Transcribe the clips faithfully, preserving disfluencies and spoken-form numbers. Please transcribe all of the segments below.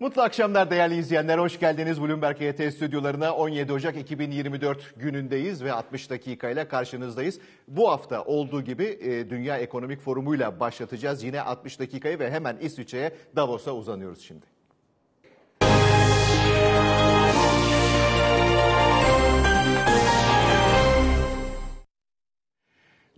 Mutlu akşamlar değerli izleyenler. Hoş geldiniz Bloomberg H T stüdyolarına. on yedi Ocak iki bin yirmi dört günündeyiz ve altmış dakika ile karşınızdayız. Bu hafta olduğu gibi Dünya Ekonomik Forumu'yla başlatacağız. Yine altmış dakikayı ve hemen İsviçre'ye, Davos'a uzanıyoruz şimdi.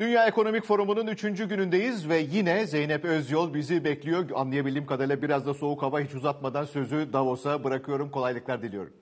Dünya Ekonomik Forumu'nun üçüncü günündeyiz ve yine Zeynep Özyol bizi bekliyor. Anlayabildiğim kadarıyla biraz da soğuk hava, hiç uzatmadan sözü Davos'a bırakıyorum. Kolaylıklar diliyorum.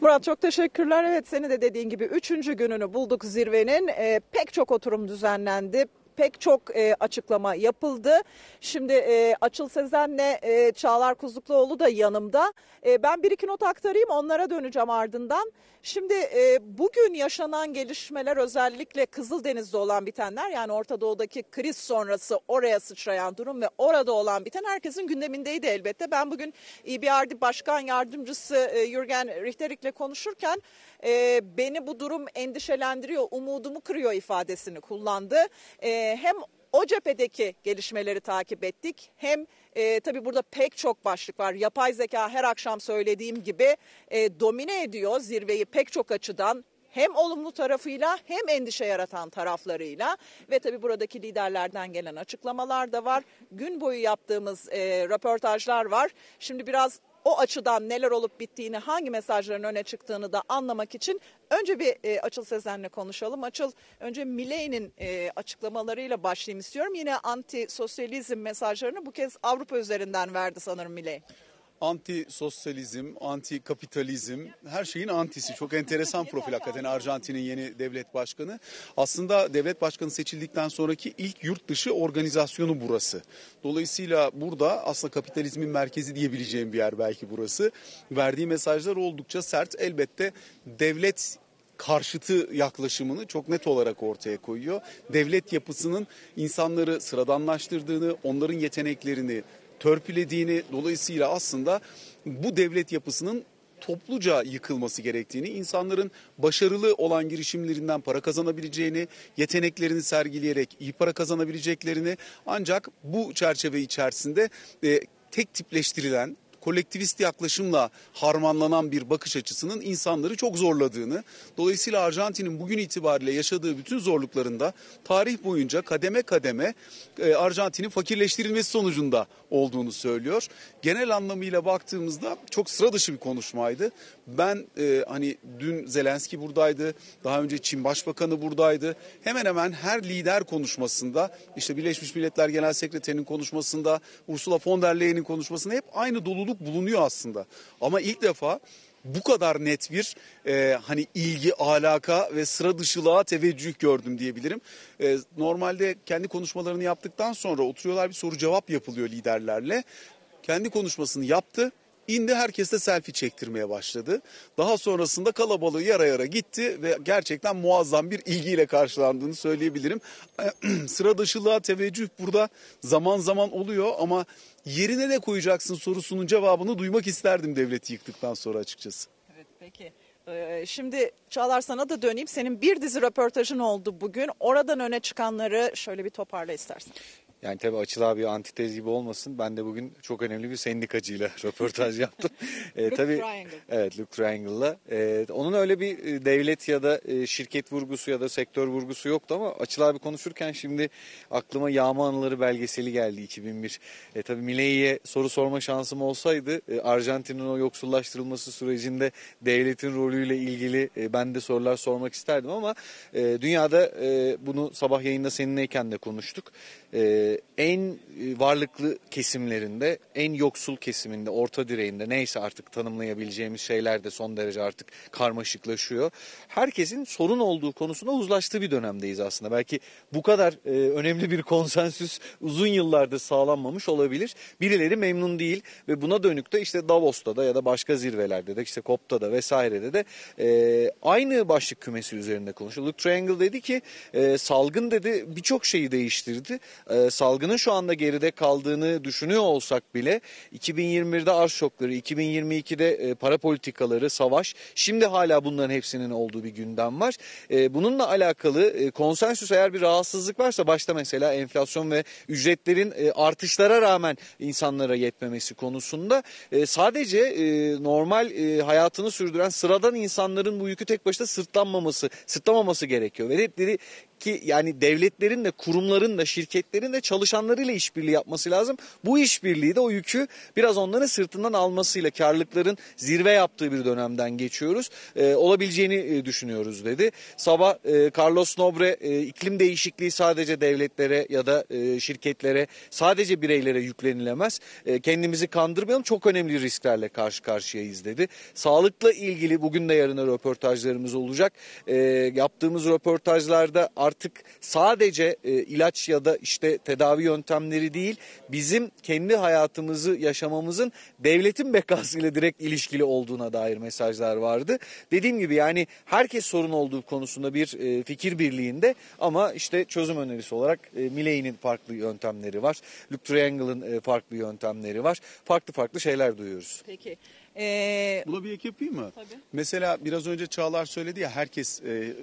Murat, çok teşekkürler. Evet, seni de dediğin gibi üçüncü gününü bulduk zirvenin. E, pek çok oturum düzenlendi. Pek çok e, açıklama yapıldı. Şimdi e, Açıl Sezen'le e, Çağlar Kuzlukluoğlu da yanımda. E, ben bir iki not aktarayım, onlara döneceğim ardından. Şimdi e, bugün yaşanan gelişmeler, özellikle Kızıl Deniz'de olan bitenler, yani Ortadoğu'daki kriz sonrası oraya sıçrayan durum ve orada olan biten herkesin gündemindeydi elbette. Ben bugün E B R D Başkan Yardımcısı e, Jürgen Richter'le konuşurken e, beni bu durum endişelendiriyor, umudumu kırıyor ifadesini kullandı. E, Hem o cephedeki gelişmeleri takip ettik, hem e, tabii burada pek çok başlık var. Yapay zeka, her akşam söylediğim gibi e, domine ediyor zirveyi pek çok açıdan. Hem olumlu tarafıyla hem endişe yaratan taraflarıyla ve tabii buradaki liderlerden gelen açıklamalar da var. Gün boyu yaptığımız e, röportajlar var. Şimdi biraz o açıdan neler olup bittiğini, hangi mesajların öne çıktığını da anlamak için önce bir e, Açıl Sezen'le konuşalım. Açıl, önce Milei'nin e, açıklamalarıyla başlayayım istiyorum. Yine anti-sosyalizm mesajlarını bu kez Avrupa üzerinden verdi sanırım Milei. Anti-sosyalizm, anti-kapitalizm, her şeyin antisi. Çok enteresan profil hakikaten Arjantin'in yeni devlet başkanı. Aslında devlet başkanı seçildikten sonraki ilk yurt dışı organizasyonu burası. Dolayısıyla burada aslında kapitalizmin merkezi diyebileceğim bir yer belki burası. Verdiği mesajlar oldukça sert. Elbette devlet karşıtı yaklaşımını çok net olarak ortaya koyuyor. Devlet yapısının insanları sıradanlaştırdığını, onların yeteneklerini törpülediğini, dolayısıyla aslında bu devlet yapısının topluca yıkılması gerektiğini, insanların başarılı olan girişimlerinden para kazanabileceğini, yeteneklerini sergileyerek iyi para kazanabileceklerini, ancak bu çerçeve içerisinde e, tek tipleştirilen, kolektivist yaklaşımla harmanlanan bir bakış açısının insanları çok zorladığını, dolayısıyla Arjantin'in bugün itibariyle yaşadığı bütün zorluklarında tarih boyunca kademe kademe Arjantin'in fakirleştirilmesi sonucunda olduğunu söylüyor. Genel anlamıyla baktığımızda çok sıra dışı bir konuşmaydı. Ben e, hani dün Zelenski buradaydı, daha önce Çin Başbakanı buradaydı. Hemen hemen her lider konuşmasında, işte Birleşmiş Milletler Genel Sekreterinin konuşmasında, Ursula von der Leyen'in konuşmasında hep aynı doluluk bulunuyor aslında. Ama ilk defa bu kadar net bir e, hani ilgi, alaka ve sıra dışılığa teveccüh gördüm diyebilirim. E, normalde kendi konuşmalarını yaptıktan sonra oturuyorlar, bir soru cevap yapılıyor liderlerle. Kendi konuşmasını yaptı. İndi, herkes de selfie çektirmeye başladı. Daha sonrasında kalabalığı yara yara gitti ve gerçekten muazzam bir ilgiyle karşılandığını söyleyebilirim. Sıra dışılığa teveccüh burada zaman zaman oluyor ama yerine ne koyacaksın sorusunun cevabını duymak isterdim devleti yıktıktan sonra açıkçası. Evet, peki. Şimdi Çağlar, sana da döneyim. Senin bir dizi röportajın oldu bugün. Oradan öne çıkanları şöyle bir toparla istersen. Yani tabii Açıl abi antitez gibi olmasın. Ben de bugün çok önemli bir sendikacıyla röportaj yaptım. e, Luke tabii, Triangle. Evet, Luke Triangle'la. E, onun öyle bir devlet ya da şirket vurgusu ya da sektör vurgusu yoktu ama Açıl abi konuşurken şimdi aklıma Yağma Anıları belgeseli geldi, iki bin bir. E, tabii Milei'ye soru sorma şansım olsaydı e, Arjantin'in o yoksullaştırılması sürecinde devletin rolüyle ilgili e, ben de sorular sormak isterdim ama e, dünyada e, bunu sabah yayında seninleyken de konuştuk. E, En varlıklı kesimlerinde, en yoksul kesiminde, orta direğinde, neyse artık tanımlayabileceğimiz şeyler de son derece artık karmaşıklaşıyor. Herkesin sorun olduğu konusunda uzlaştığı bir dönemdeyiz aslında. Belki bu kadar e, önemli bir konsensüs uzun yıllarda sağlanmamış olabilir. Birileri memnun değil ve buna dönük de işte Davos'ta da ya da başka zirvelerde de, işte C O P'ta da vesairede de e, aynı başlık kümesi üzerinde konuşuyor. Luke Triangle dedi ki e, salgın dedi birçok şeyi değiştirdi. E, salgının şu anda geride geride kaldığını düşünüyor olsak bile iki bin yirmi birde arz şokları, iki bin yirmi ikide para politikaları, savaş, şimdi hala bunların hepsinin olduğu bir gündem var. Bununla alakalı konsensüs eğer bir rahatsızlık varsa başta mesela enflasyon ve ücretlerin artışlara rağmen insanlara yetmemesi konusunda sadece normal hayatını sürdüren sıradan insanların bu yükü tek başına sırtlanmaması, sırtlamaması gerekiyor. Ve hepleri ki yani devletlerin de kurumların da şirketlerin de çalışanlarıyla işbirliği yapması lazım. Bu işbirliği de o yükü biraz onların sırtından almasıyla karlılıkların zirve yaptığı bir dönemden geçiyoruz. Ee, olabileceğini e, düşünüyoruz dedi. Sabah e, Carlos Nobre e, iklim değişikliği sadece devletlere ya da e, şirketlere sadece bireylere yüklenilemez. E, kendimizi kandırmayalım, çok önemli risklerle karşı karşıyayız dedi. Sağlıkla ilgili bugün de yarına röportajlarımız olacak. E, yaptığımız röportajlarda artık sadece e, ilaç ya da işte tedavi yöntemleri değil, bizim kendi hayatımızı yaşamamızın devletin bekasıyla direkt ilişkili olduğuna dair mesajlar vardı. Dediğim gibi yani herkes sorun olduğu konusunda bir e, fikir birliğinde ama işte çözüm önerisi olarak e, Milei'nin farklı yöntemleri var. Luke Triangle'ın e, farklı yöntemleri var. Farklı farklı şeyler duyuyoruz. Peki. Ee, Buna bir ek yapayım mı? Tabii. Mesela biraz önce Çağlar söyledi ya, herkes e,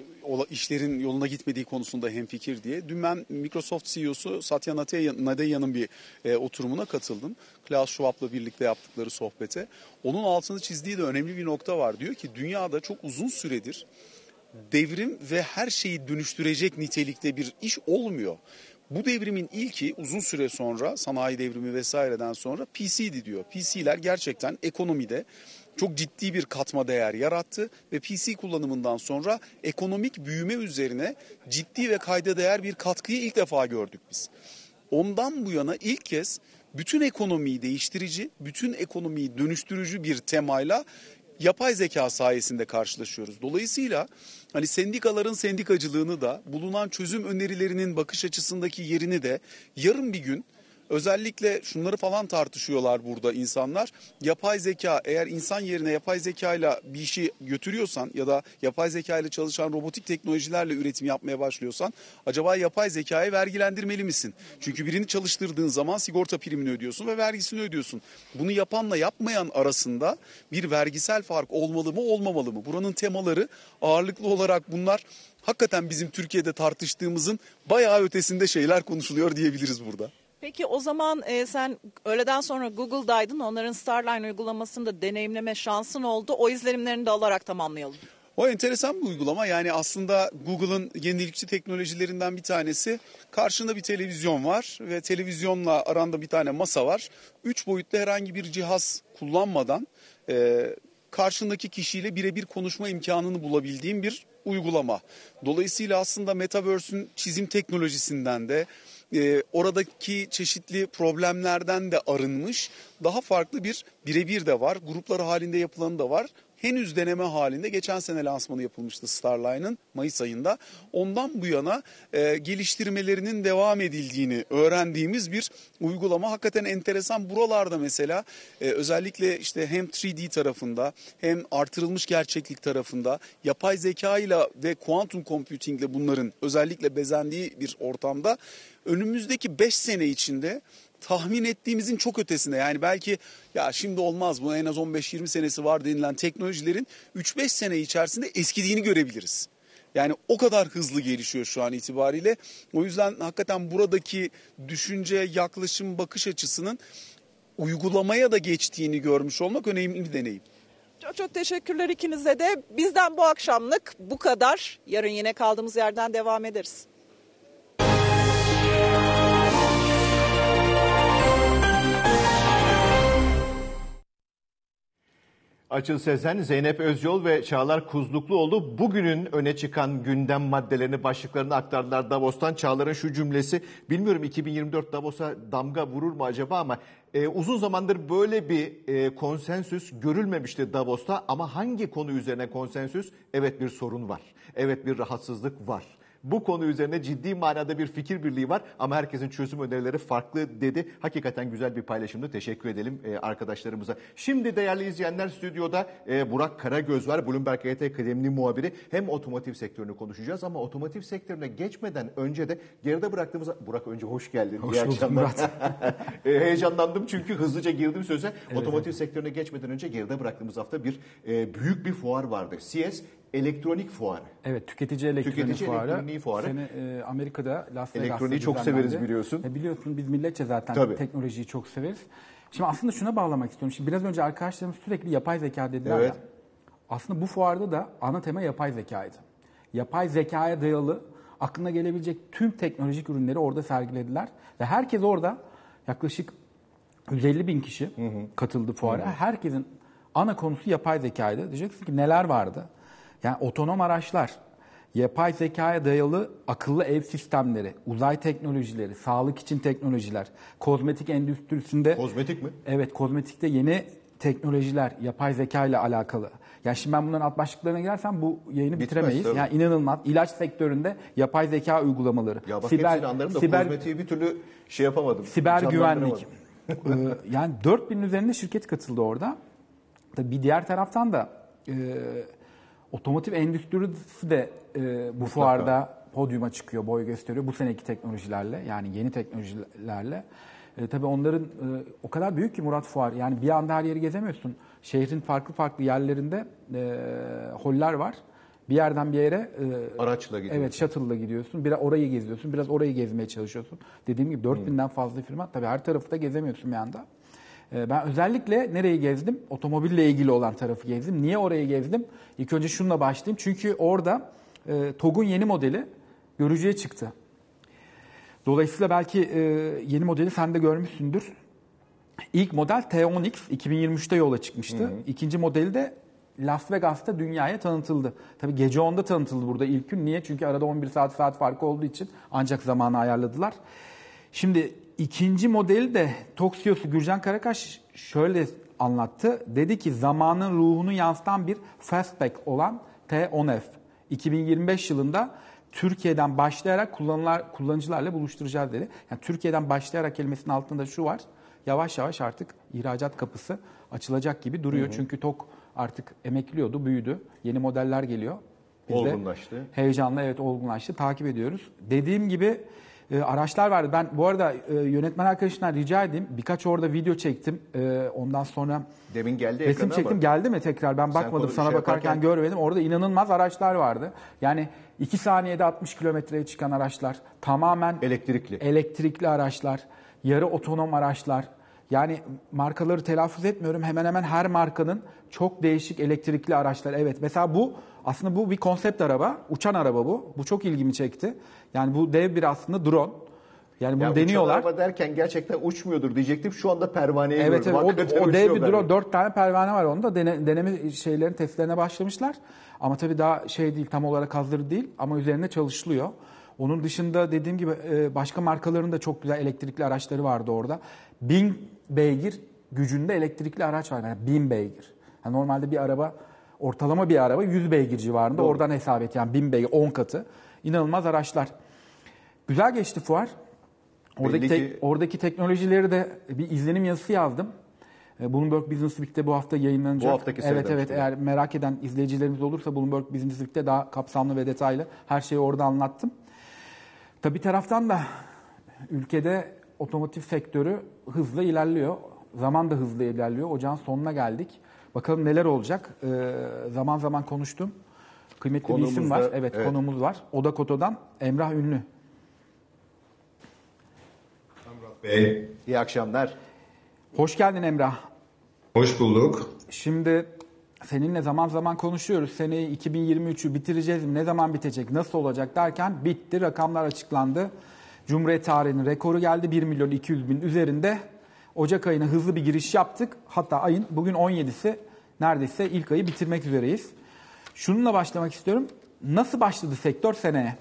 işlerin yoluna gitmediği konusunda hemfikir diye. Dün ben Microsoft C E O'su Satya Nadella'nın bir e, oturumuna katıldım. Klaus Schwab'la birlikte yaptıkları sohbete. Onun altını çizdiği de önemli bir nokta var. Diyor ki dünyada çok uzun süredir devrim ve her şeyi dönüştürecek nitelikte bir iş olmuyor. Bu devrimin ilki uzun süre sonra sanayi devrimi vesaireden sonra P C'di diyor. P C'ler gerçekten ekonomide çok ciddi bir katma değer yarattı ve P C kullanımından sonra ekonomik büyüme üzerine ciddi ve kayda değer bir katkıyı ilk defa gördük biz. Ondan bu yana ilk kez bütün ekonomiyi değiştirici, bütün ekonomiyi dönüştürücü bir temayla yapay zeka sayesinde karşılaşıyoruz. Dolayısıyla hani sendikaların sendikacılığını da, bulunan çözüm önerilerinin bakış açısındaki yerini de yarın bir gün özellikle şunları falan tartışıyorlar burada insanlar. Yapay zeka, eğer insan yerine yapay zekayla bir işi götürüyorsan ya da yapay zekayla çalışan robotik teknolojilerle üretim yapmaya başlıyorsan acaba yapay zekayı vergilendirmeli misin? Çünkü birini çalıştırdığın zaman sigorta primini ödüyorsun ve vergisini ödüyorsun. Bunu yapanla yapmayan arasında bir vergisel fark olmalı mı, olmamalı mı? Buranın temaları ağırlıklı olarak bunlar. Hakikaten bizim Türkiye'de tartıştığımızın bayağı ötesinde şeyler konuşuluyor diyebiliriz burada. Peki o zaman e, sen öğleden sonra Google'daydın. Onların Starline uygulamasını da deneyimleme şansın oldu. O izlenimlerini de alarak tamamlayalım. O enteresan bir uygulama. Yani aslında Google'ın yenilikçi teknolojilerinden bir tanesi. Karşında bir televizyon var ve televizyonla aranda bir tane masa var. Üç boyutlu herhangi bir cihaz kullanmadan e, karşındaki kişiyle birebir konuşma imkanını bulabildiğin bir uygulama. Dolayısıyla aslında Metaverse'ün çizim teknolojisinden de Ee, oradaki çeşitli problemlerden de arınmış, daha farklı bir birebir de var, gruplar halinde yapılanı da var. Henüz deneme halinde, geçen sene lansmanı yapılmıştı Starline'ın Mayıs ayında. Ondan bu yana e, geliştirmelerinin devam edildiğini öğrendiğimiz bir uygulama. Hakikaten enteresan. Buralarda mesela e, özellikle işte hem üç D tarafında hem artırılmış gerçeklik tarafında yapay zeka ile ve kuantum computing ile bunların özellikle bezendiği bir ortamda önümüzdeki beş sene içinde tahmin ettiğimizin çok ötesinde, yani belki ya şimdi olmaz buna en az on beş yirmi senesi var denilen teknolojilerin üç beş sene içerisinde eskidiğini görebiliriz. Yani o kadar hızlı gelişiyor şu an itibariyle. O yüzden hakikaten buradaki düşünce, yaklaşım, bakış açısının uygulamaya da geçtiğini görmüş olmak önemli bir deneyim. Çok çok teşekkürler ikinize de. Bizden bu akşamlık bu kadar. Yarın yine kaldığımız yerden devam ederiz. Açıl Sezen, Zeynep Özyol ve Çağlar Kuzlukluoğlu bugünün öne çıkan gündem maddelerini, başlıklarını aktardılar Davos'tan. Çağlar'ın şu cümlesi, bilmiyorum iki bin yirmi dört Davos'a damga vurur mu acaba ama e, uzun zamandır böyle bir e, konsensüs görülmemişti Davos'ta. Ama hangi konu üzerine konsensüs? Evet bir sorun var, evet bir rahatsızlık var. Bu konu üzerine ciddi manada bir fikir birliği var ama herkesin çözüm önerileri farklı dedi. Hakikaten güzel bir paylaşımdı. Teşekkür edelim arkadaşlarımıza. Şimdi değerli izleyenler, stüdyoda Burak Karagöz var. Bloomberg H T kıdemli muhabiri. Hem otomotiv sektörünü konuşacağız ama otomotiv sektörüne geçmeden önce de geride bıraktığımız... Burak önce hoş geldin. Hoş bulduk Murat. Heyecanlandım çünkü hızlıca girdim söze. Evet, otomotiv evet. sektörüne geçmeden önce geride bıraktığımız hafta bir büyük bir fuar vardı. C E S Elektronik Fuarı. Evet, tüketici elektronik tüketici fuarı. Elektroniği fuarı. Sene, e, Amerika'da Las Vegas'ta. Elektroniği çok severiz biliyorsun. E, biliyorsun biz milletçe zaten Tabii. teknolojiyi çok severiz. Şimdi aslında şuna bağlamak istiyorum. Şimdi biraz önce arkadaşlarımız sürekli yapay zeka dediler evet. ya. Aslında bu fuarda da ana tema yapay zekaydı. Yapay zekaya dayalı aklına gelebilecek tüm teknolojik ürünleri orada sergilediler. Ve herkes orada, yaklaşık yüz elli bin kişi hı hı. katıldı fuara. Hı hı. Herkesin ana konusu yapay zekaydı. Diyeceksin ki neler vardı? Yani otonom araçlar, yapay zekaya dayalı akıllı ev sistemleri, uzay teknolojileri, sağlık için teknolojiler, kozmetik endüstrisinde... Kozmetik mi? Evet, kozmetikte yeni teknolojiler, yapay zeka ile alakalı. Yani şimdi ben bunların alt başlıklarına girersem bu yayını Bitmez, bitiremeyiz. Tabii. Yani inanılmaz. İlaç sektöründe yapay zeka uygulamaları. Ya bak, siber, hepsini anlarım da siber, kozmetiği bir türlü şey yapamadım. Siber güvenlik. ee, yani dört binin üzerinde şirket katıldı orada. Tabii bir diğer taraftan da... E, otomotiv endüstrisi de e, bu Mutlaka. fuarda podyuma çıkıyor, boy gösteriyor bu seneki teknolojilerle, yani yeni teknolojilerle. E, tabii onların e, o kadar büyük ki Murat fuar, yani bir anda her yeri gezemiyorsun. Şehrin farklı farklı yerlerinde e, holler var. Bir yerden bir yere e, araçla gidiyorsun. Evet, shuttle'la gidiyorsun. Biraz orayı geziyorsun, biraz orayı gezmeye çalışıyorsun. Dediğim gibi dört binden hmm. fazla firma, tabii her tarafı da gezemiyorsun bir anda. Ben özellikle nereyi gezdim? Otomobille ilgili olan tarafı gezdim. Niye orayı gezdim? İlk önce şununla başlayayım. Çünkü orada e, TOGG'un yeni modeli görücüye çıktı. Dolayısıyla belki e, yeni modeli sen de görmüşsündür. İlk model T on X iki bin yirmi üçte yola çıkmıştı. Hı hı. İkinci modeli de Las Vegas'ta dünyaya tanıtıldı. Tabii gece onda tanıtıldı burada ilk gün. Niye? Çünkü arada on bir saat saat farkı olduğu için ancak zamanı ayarladılar. Şimdi... İkinci modeli de TOGG C E O'su Gürcan Karakaş şöyle anlattı. Dedi ki zamanın ruhunu yansıtan bir fastback olan T on F. iki bin yirmi beş yılında Türkiye'den başlayarak kullanıcılarla buluşturacağız dedi. Yani Türkiye'den başlayarak kelimesinin altında şu var. Yavaş yavaş artık ihracat kapısı açılacak gibi duruyor. Hı hı. Çünkü TOGG artık emekliyordu, büyüdü. Yeni modeller geliyor. Biz olgunlaştı. Heyecanla evet olgunlaştı. Takip ediyoruz. Dediğim gibi... E, araçlar vardı. Ben bu arada e, yönetmen arkadaşından rica edeyim. Birkaç orada video çektim. E, ondan sonra demin geldi resim çektim. Ama. Geldi mi tekrar? Ben bakmadım. Sen sana şey bakarken yaparken... görmedim. Orada inanılmaz araçlar vardı. Yani iki saniyede altmış kilometreye çıkan araçlar. Tamamen elektrikli. Elektrikli araçlar. Yarı otonom araçlar. Yani markaları telaffuz etmiyorum. Hemen hemen her markanın çok değişik elektrikli araçlar. Evet. Mesela bu aslında bu bir konsept araba. Uçan araba bu. Bu çok ilgimi çekti. Yani bu dev bir aslında drone. Yani bunu ya deniyorlar. Uçan araba derken gerçekten uçmuyordur diyecektim. Şu anda pervaneye evet, görüyorum. Evet. O, o dev bir drone. Dört tane pervane var onda. Dene, deneme şeylerin testlerine başlamışlar. Ama tabii daha şey değil. Tam olarak hazır değil. Ama üzerine çalışılıyor. Onun dışında dediğim gibi başka markaların da çok güzel elektrikli araçları vardı orada. Bin beygir gücünde elektrikli araç var. Yani bin beygir. Yani normalde bir araba, ortalama bir araba yüz beygir civarında. Doğru. Oradan hesap et. Yani bin beygir, on katı. İnanılmaz araçlar. Güzel geçti fuar. Oradaki, te- oradaki teknolojileri de bir izlenim yazısı yazdım. Bloomberg Business Week'te bu hafta yayınlanacak. Bu haftaki sayıda. Evet evet, eğer merak eden izleyicilerimiz olursa Bloomberg Business Week'te daha kapsamlı ve detaylı her şeyi orada anlattım. Tabii bir taraftan da ülkede otomotiv sektörü hızla ilerliyor. Zaman da hızla ilerliyor. Ocağın sonuna geldik. Bakalım neler olacak. Ee, zaman zaman konuştum. Kıymetli konumuz bir isim da, var. Evet, evet konuğumuz var. Oda Koto'dan Emrah Ünlü. Emrah Bey. İyi akşamlar. Hoş geldin Emrah. Hoş bulduk. Şimdi seninle zaman zaman konuşuyoruz. Seneyi iki bin yirmi üçü bitireceğiz mi? Ne zaman bitecek? Nasıl olacak derken bitti. Rakamlar açıklandı. Cumhuriyet tarihinin rekoru geldi. bir milyon iki yüz bin üzerinde. Ocak ayına hızlı bir giriş yaptık. Hatta ayın bugün on yedisi, neredeyse ilk ayı bitirmek üzereyiz. Şununla başlamak istiyorum. Nasıl başladı sektör seneye?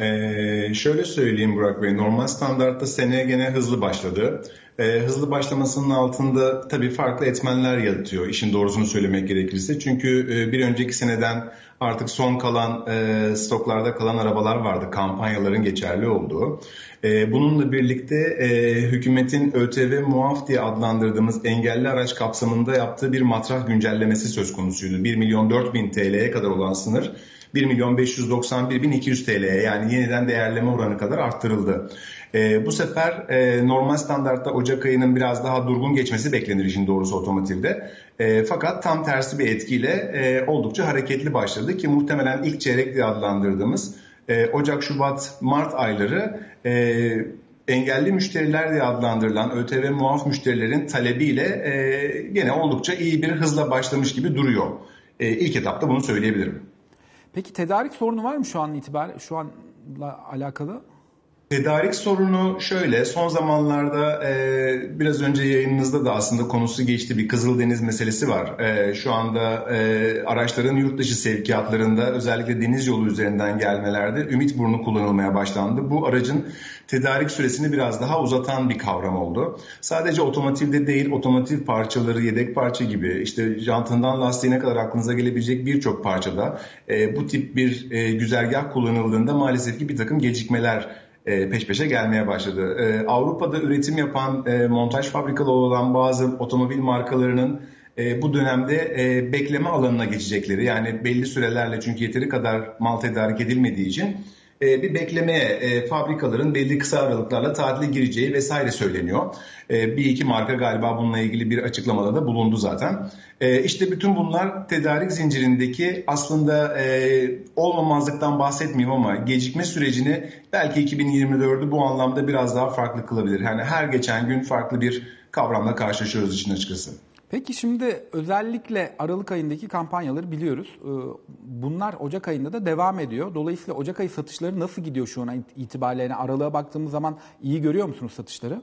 Ee, şöyle söyleyeyim Burak Bey, normal standartta seneye gene hızlı başladı. Ee, hızlı başlamasının altında tabii farklı etmenler yatıyor, işin doğrusunu söylemek gerekirse. Çünkü e, bir önceki seneden artık son kalan e, stoklarda kalan arabalar vardı, kampanyaların geçerli olduğu. E, bununla birlikte e, hükümetin ÖTV muaf diye adlandırdığımız engelli araç kapsamında yaptığı bir matrah güncellemesi söz konusuydu. bir milyon dört bin TL'ye kadar olan sınır bir milyon beş yüz doksan bir bin iki yüz TL'ye, yani yeniden değerleme oranı kadar arttırıldı. E, bu sefer e, normal standartta Ocak ayının biraz daha durgun geçmesi beklenir işin doğrusu otomotivde. E, fakat tam tersi bir etkiyle e, oldukça hareketli başladı ki muhtemelen ilk çeyrek diye adlandırdığımız e, Ocak, Şubat, Mart ayları E, engelli müşteriler diye adlandırılan ÖTV muaf müşterilerin talebiyle e, gene oldukça iyi bir hızla başlamış gibi duruyor. E, ilk etapta bunu söyleyebilirim. Peki tedarik sorunu var mı şu an itibariyle, şu anla alakalı? Tedarik sorunu şöyle, son zamanlarda e, biraz önce yayınınızda da aslında konusu geçti, bir Kızıl Deniz meselesi var. E, şu anda e, araçların yurt dışı sevkiyatlarında özellikle deniz yolu üzerinden gelmelerde Ümit Burnu kullanılmaya başlandı. Bu aracın tedarik süresini biraz daha uzatan bir kavram oldu. Sadece otomotivde değil, otomotiv parçaları, yedek parça gibi, işte jantından lastiğine kadar aklınıza gelebilecek birçok parçada e, bu tip bir e, güzergah kullanıldığında maalesef ki bir takım gecikmeler peş peşe gelmeye başladı. Avrupa'da üretim yapan, montaj fabrikalı olan bazı otomobil markalarının bu dönemde bekleme alanına geçecekleri, yani belli sürelerle, çünkü yeteri kadar mal tedarik edilmediği için bir beklemeye, fabrikaların belli kısa aralıklarla tatile gireceği vesaire söyleniyor. Bir iki marka galiba bununla ilgili bir açıklamada da bulundu zaten. İşte bütün bunlar tedarik zincirindeki aslında olmamazlıktan bahsetmeyeyim ama gecikme sürecini belki iki bin yirmi dördü bu anlamda biraz daha farklı kılabilir. Yani her geçen gün farklı bir kavramla karşılaşıyoruz işin açıkçası. Peki şimdi özellikle Aralık ayındaki kampanyaları biliyoruz. Bunlar Ocak ayında da devam ediyor. Dolayısıyla Ocak ayı satışları nasıl gidiyor şu an itibariyle? Yani aralığa baktığımız zaman iyi görüyor musunuz satışları?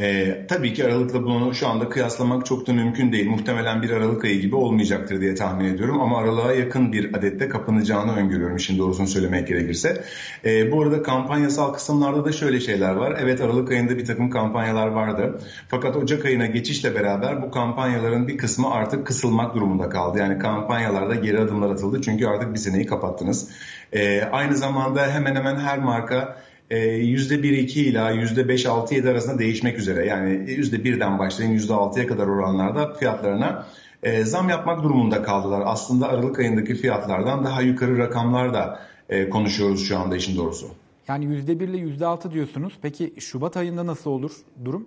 Ee, tabii ki Aralık'la bunu şu anda kıyaslamak çok da mümkün değil. Muhtemelen bir Aralık ayı gibi olmayacaktır diye tahmin ediyorum. Ama Aralık'a yakın bir adette kapanacağını öngörüyorum şimdi doğrusunu söylemek gerekirse. Ee, bu arada kampanyasal kısımlarda da şöyle şeyler var. Evet, Aralık ayında bir takım kampanyalar vardı. Fakat Ocak ayına geçişle beraber bu kampanyaların bir kısmı artık kısılmak durumunda kaldı. Yani kampanyalarda geri adımlar atıldı. Çünkü artık bir seneyi kapattınız. Ee, aynı zamanda hemen hemen her marka yüzde bir iki ila yüzde beş altı yedi arasında değişmek üzere, yani yüzde birden başlayın yüzde altıya kadar oranlarda fiyatlarına zam yapmak durumunda kaldılar. Aslında Aralık ayındaki fiyatlardan daha yukarı rakamlar da konuşuyoruz şu anda işin doğrusu. Yani yüzde bir ile yüzde altı diyorsunuz. Peki Şubat ayında nasıl olur durum?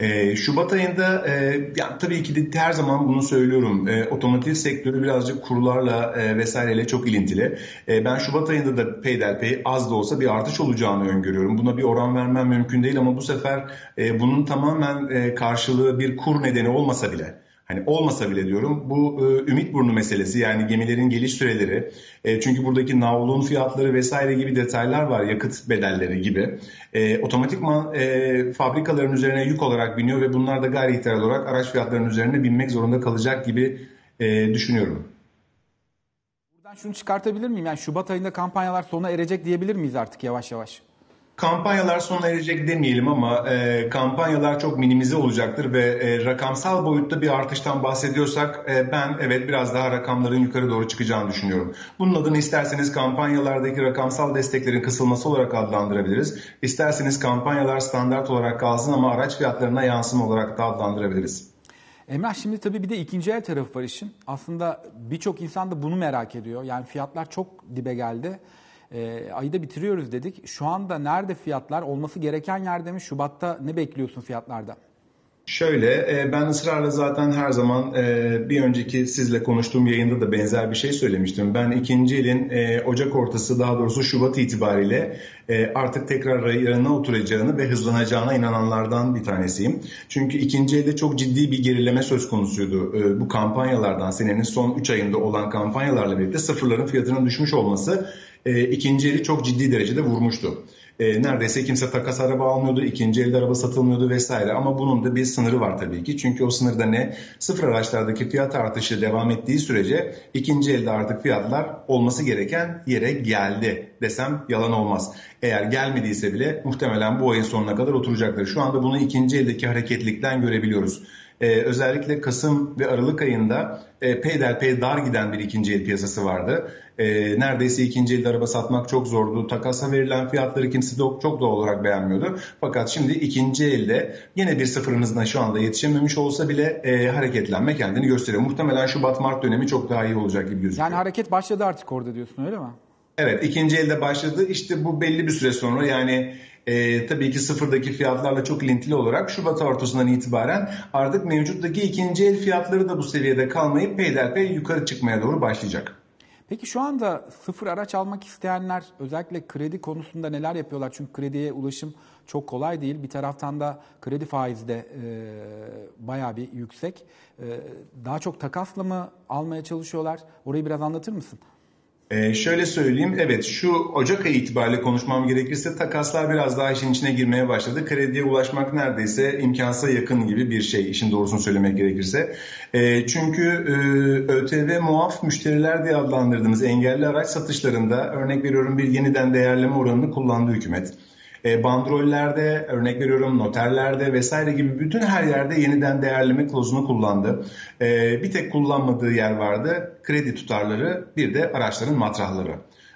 Ee, Şubat ayında e, yani tabii ki de her zaman bunu söylüyorum, e, otomotiv sektörü birazcık kurlarla e, vesaireyle çok ilintili. E, ben Şubat ayında da peyderpey az da olsa bir artış olacağını öngörüyorum. Buna bir oran vermem mümkün değil ama bu sefer e, bunun tamamen e, karşılığı bir kur nedeni olmasa bile, hani olmasa bile diyorum, bu e, Ümit Burnu meselesi, yani gemilerin geliş süreleri. E, çünkü buradaki navlun fiyatları vesaire gibi detaylar var, yakıt bedelleri gibi. E, otomatikman e, fabrikaların üzerine yük olarak biniyor ve bunlar da gayri ihtiyar olarak araç fiyatlarının üzerine binmek zorunda kalacak gibi e, düşünüyorum. Buradan şunu çıkartabilir miyim? Yani Şubat ayında kampanyalar sona erecek diyebilir miyiz artık yavaş yavaş? Kampanyalar sona erecek demeyelim ama e, kampanyalar çok minimize olacaktır ve e, rakamsal boyutta bir artıştan bahsediyorsak e, ben evet biraz daha rakamların yukarı doğru çıkacağını düşünüyorum. Bunun adını isterseniz kampanyalardaki rakamsal desteklerin kısılması olarak adlandırabiliriz. İsterseniz kampanyalar standart olarak kalsın ama araç fiyatlarına yansıma olarak da adlandırabiliriz. Emrah, şimdi tabii bir de ikinci el tarafı var işin. Aslında birçok insan da bunu merak ediyor. Yani fiyatlar çok dibe geldi. E, ayı da bitiriyoruz dedik. Şu anda nerede fiyatlar? Olması gereken yerde mi? Şubat'ta ne bekliyorsun fiyatlarda? Şöyle, ben ısrarla zaten her zaman bir önceki sizle konuştuğum yayında da benzer bir şey söylemiştim. Ben ikinci elin Ocak ortası, daha doğrusu Şubat itibariyle artık tekrar rayına oturacağını ve hızlanacağına inananlardan bir tanesiyim. Çünkü ikinci elde çok ciddi bir gerileme söz konusuydu. Bu kampanyalardan, senenin son üç ayında olan kampanyalarla birlikte sıfırların fiyatının düşmüş olması ikinci eli çok ciddi derecede vurmuştu. E, neredeyse kimse takas araba almıyordu, ikinci elde araba satılmıyordu vesaire. Ama bunun da bir sınırı var tabii ki. Çünkü o sınırda ne? Sıfır araçlardaki fiyat artışı devam ettiği sürece ikinci elde artık fiyatlar olması gereken yere geldi desem yalan olmaz. Eğer gelmediyse bile muhtemelen bu ayın sonuna kadar oturacaktır. Şu anda bunu ikinci eldeki hareketlilikten görebiliyoruz. Ee, özellikle Kasım ve Aralık ayında e, peyderpey dar giden bir ikinci el piyasası vardı. E, neredeyse ikinci elde araba satmak çok zordu. Takasa verilen fiyatları kimse de çok doğal olarak beğenmiyordu. Fakat şimdi ikinci elde yine bir sıfırınızdan şu anda yetişememiş olsa bile e, hareketlenme kendini gösteriyor. Muhtemelen Şubat-Mart dönemi çok daha iyi olacak gibi gözüküyor. Yani hareket başladı artık orada diyorsun, öyle mi? Evet, ikinci elde başladı. İşte bu belli bir süre sonra yani... Ee, tabii ki sıfırdaki fiyatlarla çok ilintili olarak Şubat ortasından itibaren artık mevcuttaki ikinci el fiyatları da bu seviyede kalmayıp peyderpey yukarı çıkmaya doğru başlayacak. Peki şu anda sıfır araç almak isteyenler özellikle kredi konusunda neler yapıyorlar? Çünkü krediye ulaşım çok kolay değil. Bir taraftan da kredi faizi de e, bayağı bir yüksek. E, daha çok takasla mı almaya çalışıyorlar? Orayı biraz anlatır mısın? Ee, şöyle söyleyeyim, evet şu Ocak ayı itibariyle konuşmam gerekirse takaslar biraz daha işin içine girmeye başladı. Krediye ulaşmak neredeyse imkansıza yakın gibi bir şey, işin doğrusunu söylemek gerekirse. Ee, çünkü e, ÖTV muaf müşteriler diye adlandırdığımız engelli araç satışlarında örnek veriyorum bir yeniden değerleme oranını kullandı hükümet. E, bandrollerde, örnek veriyorum noterlerde vesaire gibi bütün her yerde yeniden değerleme klozunu kullandı. E, bir tek kullanmadığı yer vardı. Kredi tutarları, bir de araçların matrahları.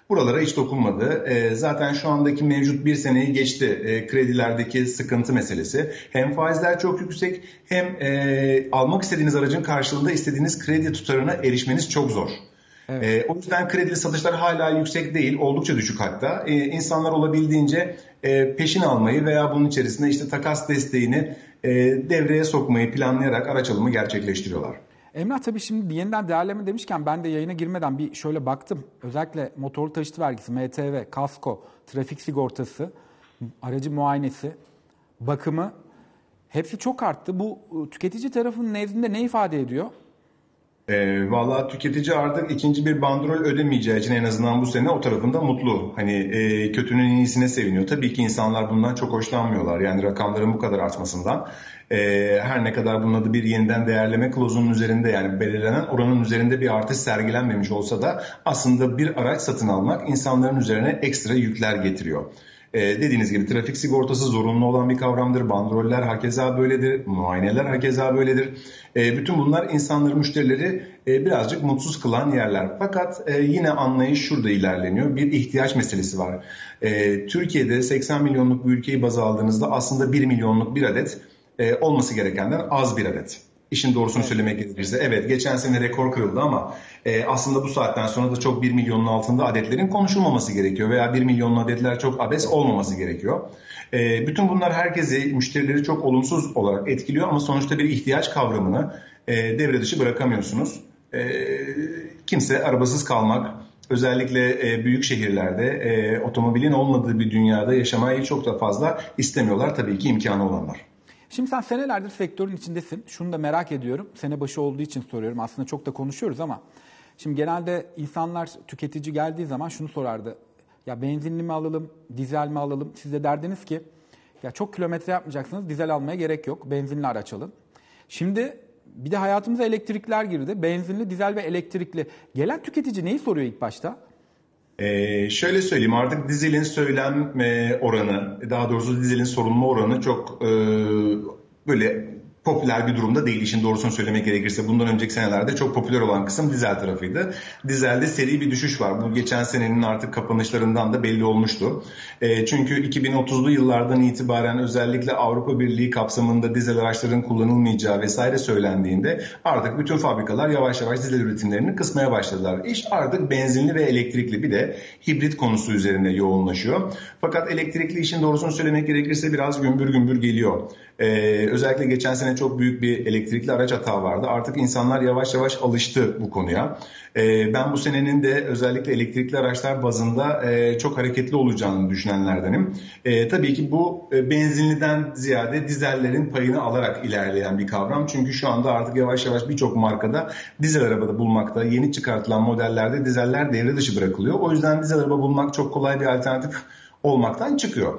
Buralara hiç dokunmadı. E, zaten şu andaki mevcut bir seneyi geçti e, kredilerdeki sıkıntı meselesi. Hem faizler çok yüksek hem e, almak istediğiniz aracın karşılığında istediğiniz kredi tutarına erişmeniz çok zor. Evet. E, o yüzden kredili satışlar hala yüksek değil, oldukça düşük hatta. E, insanlar olabildiğince e, peşin almayı veya bunun içerisinde işte takas desteğini e, devreye sokmayı planlayarak araç alımı gerçekleştiriyorlar. Emrah, tabii şimdi yeniden değerleme demişken ben de yayına girmeden bir şöyle baktım. Özellikle motorlu taşıt vergisi, M T V, kasko, trafik sigortası, aracı muayenesi, bakımı hepsi çok arttı. Bu tüketici tarafının nezdinde ne ifade ediyor? E, Valla tüketici artık ikinci bir bandrol ödemeyeceği için en azından bu sene o tarafında mutlu. Hani e, kötünün iyisine seviniyor. Tabii ki insanlar bundan çok hoşlanmıyorlar. Yani rakamların bu kadar artmasından. E, her ne kadar bunun adı bir yeniden değerleme klozunun üzerinde yani belirlenen oranın üzerinde bir artış sergilenmemiş olsa da aslında bir araç satın almak insanların üzerine ekstra yükler getiriyor. Ee, dediğiniz gibi trafik sigortası zorunlu olan bir kavramdır. Bandroller hakeza böyledir. Muayeneler hakeza böyledir. Ee, bütün bunlar insanları, müşterileri e, birazcık mutsuz kılan yerler. Fakat e, yine anlayış şurada ilerleniyor. Bir ihtiyaç meselesi var. E, Türkiye'de seksen milyonluk bir ülkeyi baz aldığınızda aslında bir milyonluk bir adet e, olması gerekenden az bir adet. İşin doğrusunu söylemek gerekirse. Evet, geçen sene rekor kırıldı ama e, aslında bu saatten sonra da çok bir milyonun altında adetlerin konuşulmaması gerekiyor. Veya bir milyonlu adetler çok abes olmaması gerekiyor. E, bütün bunlar herkesi, müşterileri çok olumsuz olarak etkiliyor ama sonuçta bir ihtiyaç kavramını e, devre dışı bırakamıyorsunuz. E, kimse arabasız kalmak, özellikle e, büyük şehirlerde e, otomobilin olmadığı bir dünyada yaşamayı çok da fazla istemiyorlar, tabii ki imkanı olanlar. Şimdi sen senelerdir sektörün içindesin. Şunu da merak ediyorum. Sene başı olduğu için soruyorum. Aslında çok da konuşuyoruz ama şimdi genelde insanlar, tüketici geldiği zaman şunu sorardı. Ya benzinli mi alalım, dizel mi alalım? Siz de derdiniz ki ya çok kilometre yapmayacaksınız, dizel almaya gerek yok. Benzinli araç alın. Şimdi bir de hayatımıza elektrikler girdi. Benzinli, dizel ve elektrikli. Gelen tüketici neyi soruyor ilk başta? Ee, şöyle söyleyeyim, artık dizelin söylem e, oranı, daha doğrusu dizelin sorulma oranı çok e, böyle popüler bir durumda değil, işin doğrusunu söylemek gerekirse. Bundan önceki senelerde çok popüler olan kısım dizel tarafıydı. Dizelde seri bir düşüş var. Bu geçen senenin artık kapanışlarından da belli olmuştu. E, çünkü iki bin otuzlu yıllardan itibaren özellikle Avrupa Birliği kapsamında dizel araçların kullanılmayacağı vesaire söylendiğinde artık bütün fabrikalar yavaş yavaş dizel üretimlerini kısmaya başladılar. İş artık benzinli ve elektrikli, bir de hibrit konusu üzerine yoğunlaşıyor. Fakat elektrikli, işin doğrusunu söylemek gerekirse, biraz gümbür gümbür geliyor. Ee, özellikle geçen sene çok büyük bir elektrikli araç hata vardı. Artık insanlar yavaş yavaş alıştı bu konuya. Ee, ben bu senenin de özellikle elektrikli araçlar bazında e, çok hareketli olacağını düşünenlerdenim. E, tabii ki bu e, benzinliden ziyade dizellerin payını alarak ilerleyen bir kavram. Çünkü şu anda artık yavaş yavaş birçok markada dizel arabada bulmakta, yeni çıkartılan modellerde dizeller devre dışı bırakılıyor. O yüzden dizel araba bulmak çok kolay bir alternatif olmaktan çıkıyor.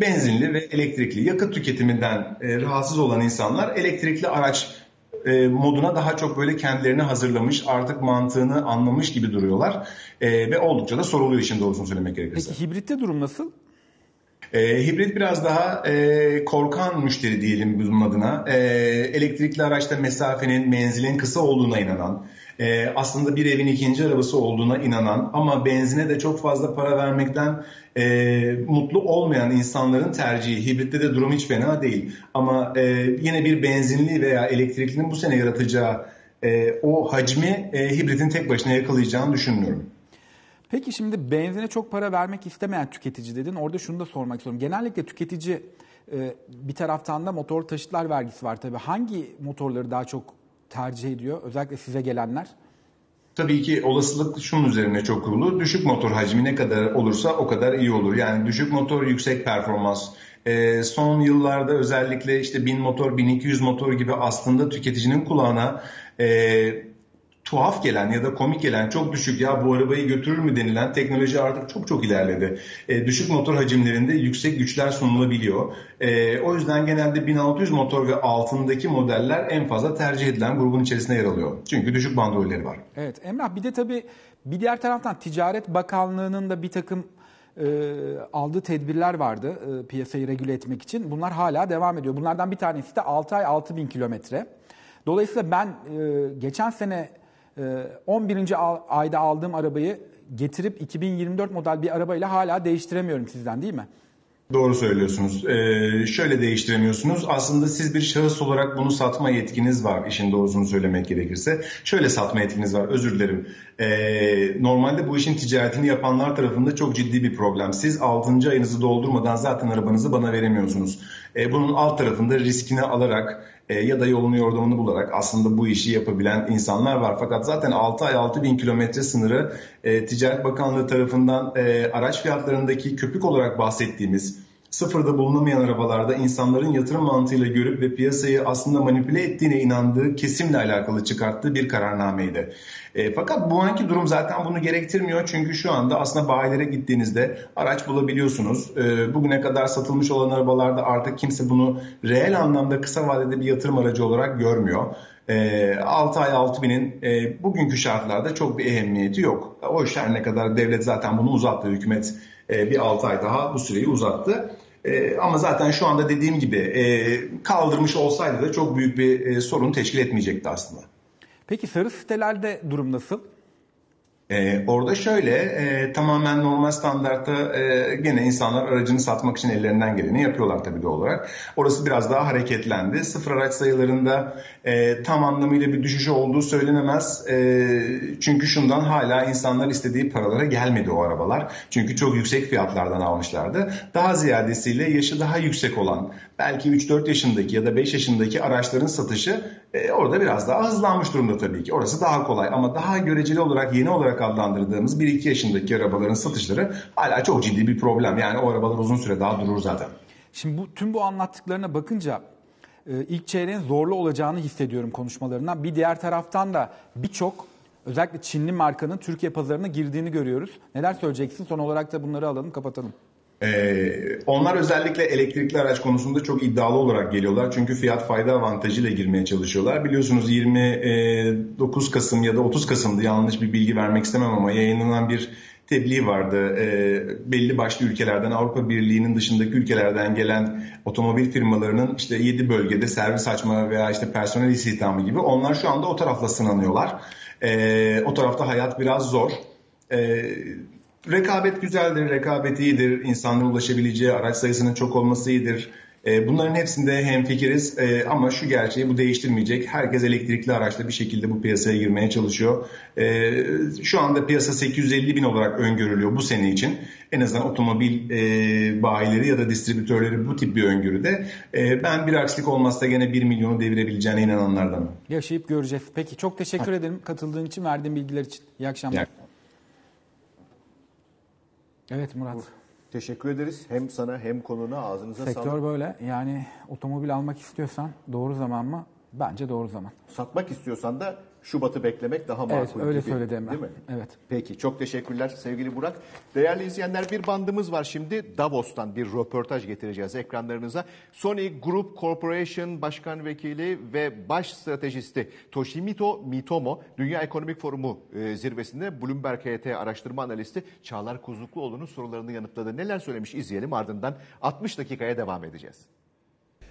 Benzinli ve elektrikli yakıt tüketiminden rahatsız olan insanlar elektrikli araç moduna daha çok böyle kendilerini hazırlamış, artık mantığını anlamış gibi duruyorlar ve oldukça da soruluyor işin doğrusunu söylemek gerekirse. Peki hibritte durum nasıl? E, hibrit biraz daha e, korkan müşteri diyelim bunun adına. E, elektrikli araçta mesafenin, menzilin kısa olduğuna inanan, e, aslında bir evin ikinci arabası olduğuna inanan ama benzine de çok fazla para vermekten e, mutlu olmayan insanların tercihi. Hibritte de durum hiç fena değil. Ama e, yine bir benzinli veya elektriklinin bu sene yaratacağı e, o hacmi e, hibritin tek başına yakalayacağını düşünmüyorum. Peki şimdi benzine çok para vermek istemeyen tüketici dedin. Orada şunu da sormak istiyorum. Genellikle tüketici bir taraftan da motor taşıtlar vergisi var tabii. Hangi motorları daha çok tercih ediyor? Özellikle size gelenler. Tabii ki olasılık şunun üzerine çok kurulu. Düşük motor hacmi ne kadar olursa o kadar iyi olur. Yani düşük motor yüksek performans. E, son yıllarda özellikle işte bin motor, bin iki yüz motor gibi aslında tüketicinin kulağına... E, tuhaf gelen ya da komik gelen, çok düşük ya bu arabayı götürür mü denilen teknoloji artık çok çok ilerledi. E, düşük motor hacimlerinde yüksek güçler sunulabiliyor. E, o yüzden genelde bin altı yüz motor ve altındaki modeller en fazla tercih edilen grubun içerisinde yer alıyor. Çünkü düşük bandrolleri var. Evet Emrah, bir de tabii bir diğer taraftan Ticaret Bakanlığı'nın da bir takım e, aldığı tedbirler vardı e, piyasayı regüle etmek için. Bunlar hala devam ediyor. Bunlardan bir tanesi de altı ay altı bin kilometre. Dolayısıyla ben e, geçen sene on birinci ayda aldığım arabayı getirip iki bin yirmi dört model bir arabayla hala değiştiremiyorum sizden, değil mi? Doğru söylüyorsunuz. Ee, şöyle değiştiremiyorsunuz. Aslında siz bir şahıs olarak bunu satma yetkiniz var. İşin doğrusunu söylemek gerekirse. Şöyle satma yetkiniz var. Özür dilerim. Ee, normalde bu işin ticaretini yapanlar tarafında çok ciddi bir problem. Siz altıncı ayınızı doldurmadan zaten arabanızı bana veremiyorsunuz. Ee, bunun alt tarafında riskini alarak e, ya da yolunu yordamını bularak aslında bu işi yapabilen insanlar var. Fakat zaten altı ay altı bin kilometre sınırı e, Ticaret Bakanlığı tarafından e, araç fiyatlarındaki köpük olarak bahsettiğimiz sıfırda bulunamayan arabalarda insanların yatırım mantığıyla görüp ve piyasayı aslında manipüle ettiğine inandığı kesimle alakalı çıkarttığı bir kararnameydi. E, fakat bu anki durum zaten bunu gerektirmiyor. Çünkü şu anda aslında bayilere gittiğinizde araç bulabiliyorsunuz. E, bugüne kadar satılmış olan arabalarda artık kimse bunu reel anlamda kısa vadede bir yatırım aracı olarak görmüyor. E, altı ay altı binin e, bugünkü şartlarda çok bir ehemmiyeti yok. O iş her ne kadar devlet zaten bunu uzattı, hükümet e, bir altı ay daha bu süreyi uzattı. Ee, ama zaten şu anda dediğim gibi e, kaldırmış olsaydı da çok büyük bir e, sorun teşkil etmeyecekti aslında. Peki sarı sitelerde durum nasıl? Ee, orada şöyle e, tamamen normal standartta e, gene insanlar aracını satmak için ellerinden geleni yapıyorlar tabii doğal olarak. Orası biraz daha hareketlendi. Sıfır araç sayılarında e, tam anlamıyla bir düşüş olduğu söylenemez. E, çünkü şundan hala insanlar istediği paralara gelmedi o arabalar. Çünkü çok yüksek fiyatlardan almışlardı. Daha ziyadesiyle yaşı daha yüksek olan belki üç dört yaşındaki ya da beş yaşındaki araçların satışı e, orada biraz daha hızlanmış durumda tabii ki. Orası daha kolay ama daha göreceli olarak yeni olarak adlandırdığımız bir iki yaşındaki arabaların satışları hala çok ciddi bir problem. Yani o arabalar uzun süre daha durur zaten. Şimdi bu, tüm bu anlattıklarına bakınca ilk çeyreğin zorlu olacağını hissediyorum konuşmalarından. Bir diğer taraftan da birçok özellikle Çinli markanın Türkiye pazarına girdiğini görüyoruz. Neler söyleyeceksin? Son olarak da bunları alalım, kapatalım. Ee, onlar özellikle elektrikli araç konusunda çok iddialı olarak geliyorlar. Çünkü fiyat fayda avantajıyla girmeye çalışıyorlar. Biliyorsunuz yirmi dokuz Kasım ya da otuz Kasım'da yanlış bir bilgi vermek istemem ama yayınlanan bir tebliğ vardı. E, belli başlı ülkelerden, Avrupa Birliği'nin dışındaki ülkelerden gelen otomobil firmalarının işte yedi bölgede servis açma veya işte personel istihdamı gibi, onlar şu anda o tarafla sınanıyorlar. E, o tarafta hayat biraz zor. E, Rekabet güzeldir, rekabet iyidir, insanlara ulaşabileceği araç sayısının çok olması iyidir. Bunların hepsinde hemfikiriz ama şu gerçeği bu değiştirmeyecek. Herkes elektrikli araçla bir şekilde bu piyasaya girmeye çalışıyor. Şu anda piyasa sekiz yüz elli bin olarak öngörülüyor bu sene için. En azından otomobil bayileri ya da distribütörleri bu tip bir öngörüde. Ben bir aksilik olmazsa gene bir milyonu devirebileceğine inananlardanım. Yaşayıp göreceğiz. Peki çok teşekkür ha. ederim katıldığın için, verdiğin bilgiler için. İyi akşamlar. Ya. Evet Murat. Teşekkür ederiz. Hem sana hem konuna, ağzınıza sağlık. Sektör böyle. Yani otomobil almak istiyorsan doğru zaman mı? Bence doğru zaman. Satmak istiyorsan da Şubat'ı beklemek daha makul. Evet, öyle gibi, söyledi Emrah. Değil mi? Evet. Peki, çok teşekkürler sevgili Burak. Değerli izleyenler, bir bandımız var şimdi. Davos'tan bir röportaj getireceğiz ekranlarınıza. Sony Group Corporation Başkan Vekili ve Baş Stratejisti Toshimoto Mitomo, Dünya Ekonomik Forumu zirvesinde Bloomberg H T araştırma analisti Çağlar Kuzlukluoğlu'nun sorularını yanıtladı. Neler söylemiş izleyelim, ardından altmış dakikaya devam edeceğiz.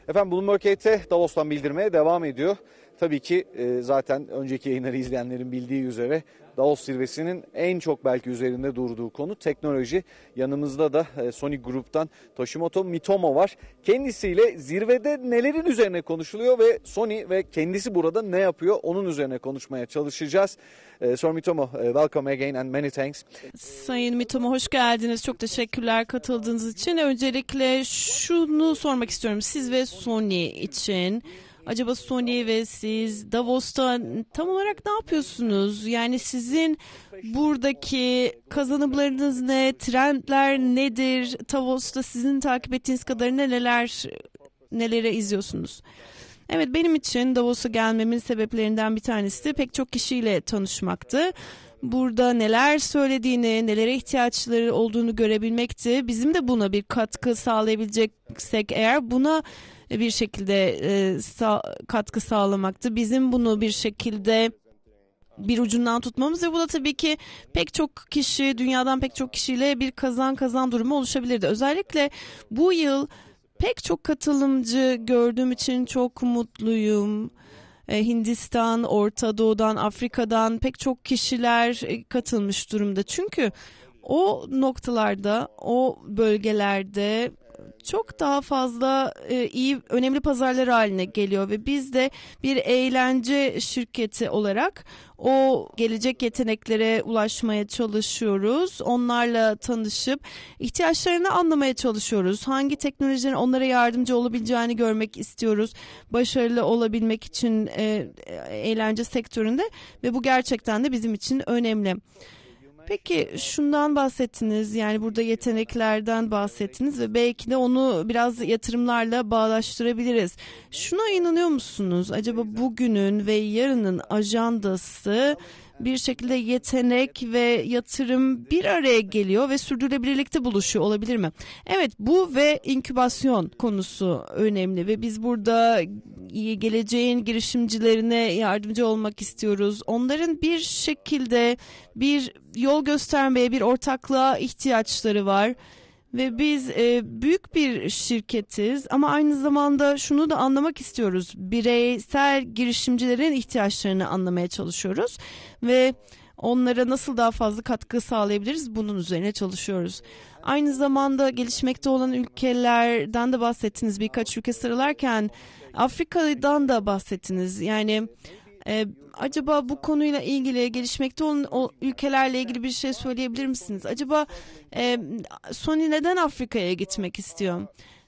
Efendim, Bloomberg H T Davos'tan bildirmeye devam ediyor. Tabii ki e, zaten önceki yayınları izleyenlerin bildiği üzere Davos zirvesinin en çok belki üzerinde durduğu konu teknoloji. Yanımızda da e, Sony Group'tan Toshimoto Mitomo var. Kendisiyle zirvede nelerin üzerine konuşuluyor ve Sony ve kendisi burada ne yapıyor, onun üzerine konuşmaya çalışacağız. E, Sir Mitomo, welcome again and many thanks. Sayın Mitomo, hoş geldiniz. Çok teşekkürler katıldığınız için. Öncelikle şunu sormak istiyorum. Siz ve Sony için... Acaba Sony ve siz Davos'ta tam olarak ne yapıyorsunuz? Yani sizin buradaki kazanımlarınız ne? Trendler nedir? Davos'ta sizin takip ettiğiniz kadarıyla neler, nelere izliyorsunuz? Evet, benim için Davos'a gelmemin sebeplerinden bir tanesi de pek çok kişiyle tanışmaktı. Burada neler söylediğini, nelere ihtiyaçları olduğunu görebilmekti. Bizim de buna bir katkı sağlayabileceksek eğer, buna bir şekilde e, sağ, katkı sağlamaktı. Bizim bunu bir şekilde bir ucundan tutmamız ve bu da tabii ki pek çok kişi, dünyadan pek çok kişiyle bir kazan kazan durumu oluşabilirdi. Özellikle bu yıl pek çok katılımcı gördüğüm için çok mutluyum. E, Hindistan, Ortadoğu'dan, Afrika'dan pek çok kişiler katılmış durumda. Çünkü o noktalarda, o bölgelerde çok daha fazla e, iyi, önemli pazarlar haline geliyor ve biz de bir eğlence şirketi olarak o gelecek yeteneklere ulaşmaya çalışıyoruz. Onlarla tanışıp ihtiyaçlarını anlamaya çalışıyoruz. Hangi teknolojinin onlara yardımcı olabileceğini görmek istiyoruz. Başarılı olabilmek için e, eğlence sektöründe ve bu gerçekten de bizim için önemli. Peki şundan bahsettiniz, yani burada yeteneklerden bahsettiniz ve belki de onu biraz yatırımlarla bağdaştırabiliriz. Şuna inanıyor musunuz? Acaba bugünün ve yarının ajandası bir şekilde yetenek ve yatırım bir araya geliyor ve sürdürülebilirlikte buluşuyor olabilir mi? Evet, bu ve inkübasyon konusu önemli ve biz burada geleceğin girişimcilerine yardımcı olmak istiyoruz. Onların bir şekilde bir yol göstermeye, bir ortaklığa ihtiyaçları var. Ve biz e, büyük bir şirketiz ama aynı zamanda şunu da anlamak istiyoruz. Bireysel girişimcilerin ihtiyaçlarını anlamaya çalışıyoruz ve onlara nasıl daha fazla katkı sağlayabiliriz, bunun üzerine çalışıyoruz. Aynı zamanda gelişmekte olan ülkelerden de bahsettiniz, birkaç ülke sıralarken Afrika'dan da bahsettiniz. Yani e, acaba bu konuyla ilgili, gelişmekte olan o ülkelerle ilgili bir şey söyleyebilir misiniz? Acaba e, Sony neden Afrika'ya gitmek istiyor?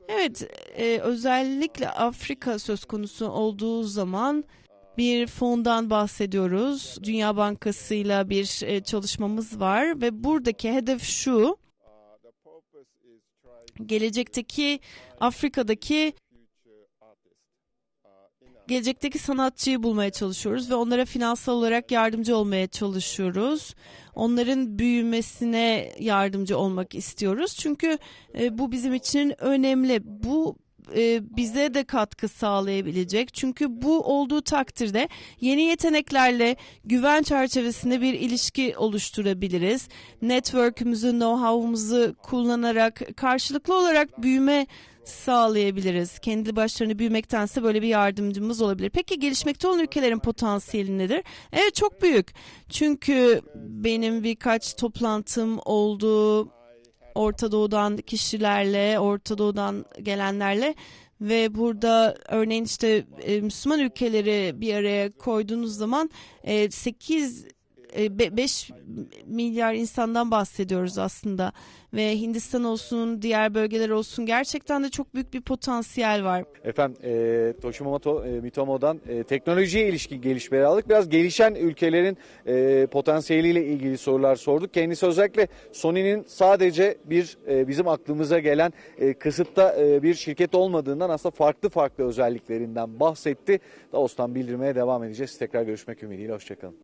Evet, e, özellikle Afrika söz konusu olduğu zaman bir fondan bahsediyoruz. Dünya Bankası'yla bir e, çalışmamız var ve buradaki hedef şu: gelecekteki Afrika'daki Gelecekteki sanatçıyı bulmaya çalışıyoruz ve onlara finansal olarak yardımcı olmaya çalışıyoruz. Onların büyümesine yardımcı olmak istiyoruz. Çünkü e, bu bizim için önemli. Bu e, bize de katkı sağlayabilecek. Çünkü bu olduğu takdirde yeni yeteneklerle güven çerçevesinde bir ilişki oluşturabiliriz. Network'ümüzü, know-how'umuzu kullanarak karşılıklı olarak büyüme sağlayabiliriz. Kendi başlarına büyümektense böyle bir yardımcımız olabilir. Peki gelişmekte olan ülkelerin potansiyeli nedir? Evet, çok büyük. Çünkü benim birkaç toplantım oldu Orta Doğu'dan kişilerle, Orta Doğu'dan gelenlerle ve burada örneğin işte Müslüman ülkeleri bir araya koyduğunuz zaman sekiz beş milyar insandan bahsediyoruz aslında ve Hindistan olsun, diğer bölgeler olsun, gerçekten de çok büyük bir potansiyel var. Efendim e, Toshimoto e, Mitomo'dan e, teknolojiye ilişkin gelişmeleri aldık. Biraz gelişen ülkelerin e, potansiyeliyle ilgili sorular sorduk. Kendisi özellikle Sony'nin sadece bir e, bizim aklımıza gelen e, kısıtta e, bir şirket olmadığından aslında farklı farklı özelliklerinden bahsetti. Davos'tan bildirmeye devam edeceğiz. Tekrar görüşmek ümidiyle. Hoşçakalın.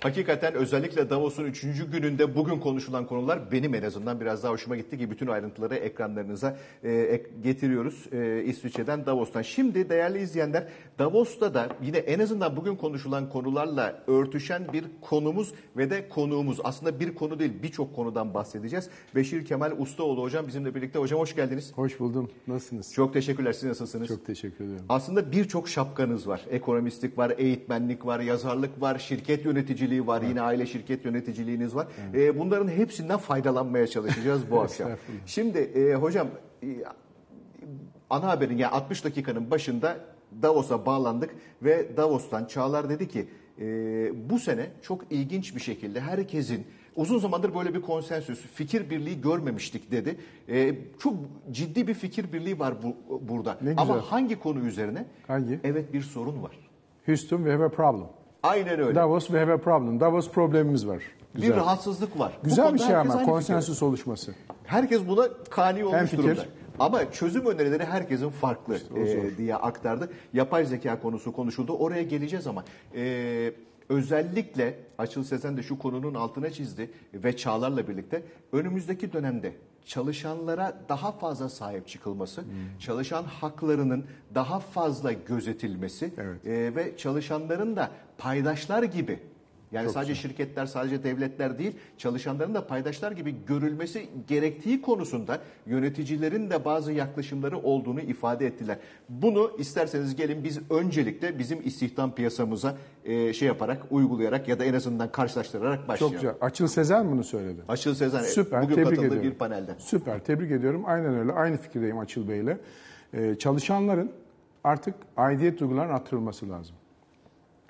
Hakikaten özellikle Davos'un üçüncü gününde bugün konuşulan konular benim en azından biraz daha hoşuma gitti ki bütün ayrıntıları ekranlarınıza e, getiriyoruz e, İsviçre'den Davos'tan. Şimdi değerli izleyenler, Davos'ta da yine en azından bugün konuşulan konularla örtüşen bir konumuz ve de konuğumuz. Aslında bir konu değil, birçok konudan bahsedeceğiz. Beşir Kemal Ustaoğlu hocam bizimle birlikte. Hocam hoş geldiniz. Hoş buldum. Nasılsınız? Çok teşekkürler. Siz nasılsınız? Çok teşekkür ederim. Aslında birçok şapkanız var. Ekonomistlik var, eğitmenlik var, yazarlık var, şirket yöneticiliği var, yine aile şirket yöneticiliğiniz var. Evet. Bunların hepsinden faydalanmaya çalışacağız bu akşam. Şimdi e, hocam e, ana haberin yani altmış dakikanın başında Davos'a bağlandık ve Davos'tan Çağlar dedi ki e, bu sene çok ilginç bir şekilde herkesin uzun zamandır böyle bir konsensüs, fikir birliği görmemiştik dedi. E, çok ciddi bir fikir birliği var bu, burada. Ama hangi konu üzerine? Hangi? Evet, bir sorun var. Houston, we have a problem. Aynen öyle. Davos we have a problem. Davos problemimiz var. Güzel. Bir rahatsızlık var. Güzel bir şey ama konsensüs oluşması. Herkes buna kani olmuş Hemfikir. durumda. Ama çözüm önerileri herkesin farklı işte e, diye aktardı. Yapay zeka konusu konuşuldu. Oraya geleceğiz ama e, özellikle Açıl Sezen de şu konunun altına çizdi ve Çağlar'la birlikte önümüzdeki dönemde çalışanlara daha fazla sahip çıkılması, hmm. çalışan haklarının daha fazla gözetilmesi, evet. e, ve çalışanların da paydaşlar gibi, yani çok sadece güzel. şirketler, sadece devletler değil, çalışanların da paydaşlar gibi görülmesi gerektiği konusunda yöneticilerin de bazı yaklaşımları olduğunu ifade ettiler. Bunu isterseniz gelin biz öncelikle bizim istihdam piyasamıza e, şey yaparak, uygulayarak ya da en azından karşılaştırarak başlayalım. Çok güzel. Açıl Sezen bunu söyledi. Açıl Sezen Süper, bugün katıldığı ediyorum. bir panelde. Süper, tebrik ediyorum. Aynen öyle. Aynı fikirdeyim Açıl Bey'le. Ee, çalışanların artık aidiyet duygularının arttırılması lazım.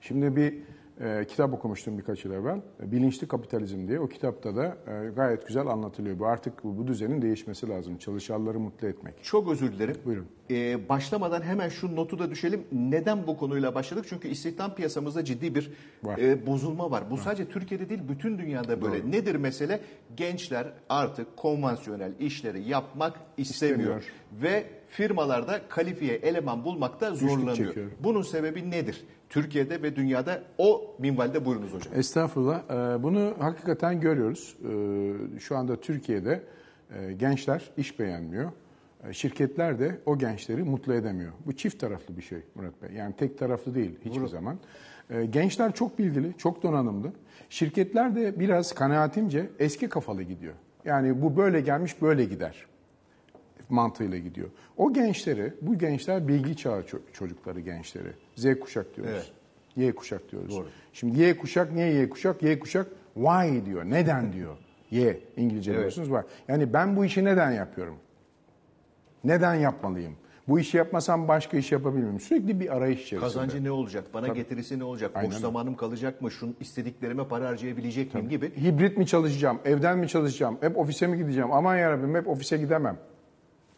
Şimdi bir E, kitap okumuştum birkaç yıl evvel. Bilinçli Kapitalizm diye. O kitapta da e, gayet güzel anlatılıyor. Bu artık bu, bu düzenin değişmesi lazım. Çalışanları mutlu etmek. Çok özür dilerim. Buyurun. E, başlamadan hemen şu notu da düşelim. Neden bu konuyla başladık? Çünkü istihdam piyasamızda ciddi bir var. E, bozulma var. Bu var. Sadece Türkiye'de değil, bütün dünyada böyle. Doğru. Nedir mesele? Gençler artık konvansiyonel işleri yapmak istemiyor. istemiyor. Ve firmalarda kalifiye eleman bulmakta zorlanıyor. Bunun sebebi nedir? Türkiye'de ve dünyada o minvalde buyurunuz hocam. Estağfurullah. Bunu hakikaten görüyoruz. Şu anda Türkiye'de gençler iş beğenmiyor. Şirketler de o gençleri mutlu edemiyor. Bu çift taraflı bir şey Murat Bey. Yani tek taraflı değil hiçbir Murat. zaman. Gençler çok bilgili, çok donanımlı. Şirketler de biraz kanaatimce eski kafalı gidiyor. Yani bu böyle gelmiş, böyle gider mantığıyla gidiyor. O gençleri, bu gençler bilgi çağı çocukları gençleri. Z kuşak diyoruz. Evet. Y kuşak diyoruz. Doğru. Şimdi Y kuşak, niye Y kuşak? Y kuşak why diyor. Neden diyor. Y İngilizce evet. diyorsunuz var. Yani ben bu işi neden yapıyorum? Neden yapmalıyım? Bu işi yapmasam başka iş yapabilirim. Sürekli bir arayış içerisinde. Kazancı ne olacak? Bana Tabii. getirisi ne olacak? Boş zamanım kalacak mı? Şunun istediklerime para harcayabilecek Tabii. miyim gibi. Hibrit mi çalışacağım? Evden mi çalışacağım? Hep ofise mi gideceğim? Aman yarabbim hep ofise gidemem.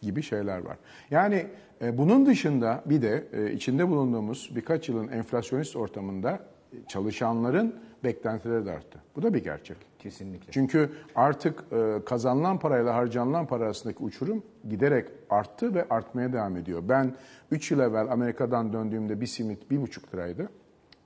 Gibi şeyler var. Yani e, bunun dışında bir de e, içinde bulunduğumuz birkaç yılın enflasyonist ortamında çalışanların beklentileri de arttı. Bu da bir gerçek. Kesinlikle. Çünkü artık e, kazanılan parayla harcanılan para arasındaki uçurum giderek arttı ve artmaya devam ediyor. Ben üç yıl evvel Amerika'dan döndüğümde bir simit bir buçuk liraydı.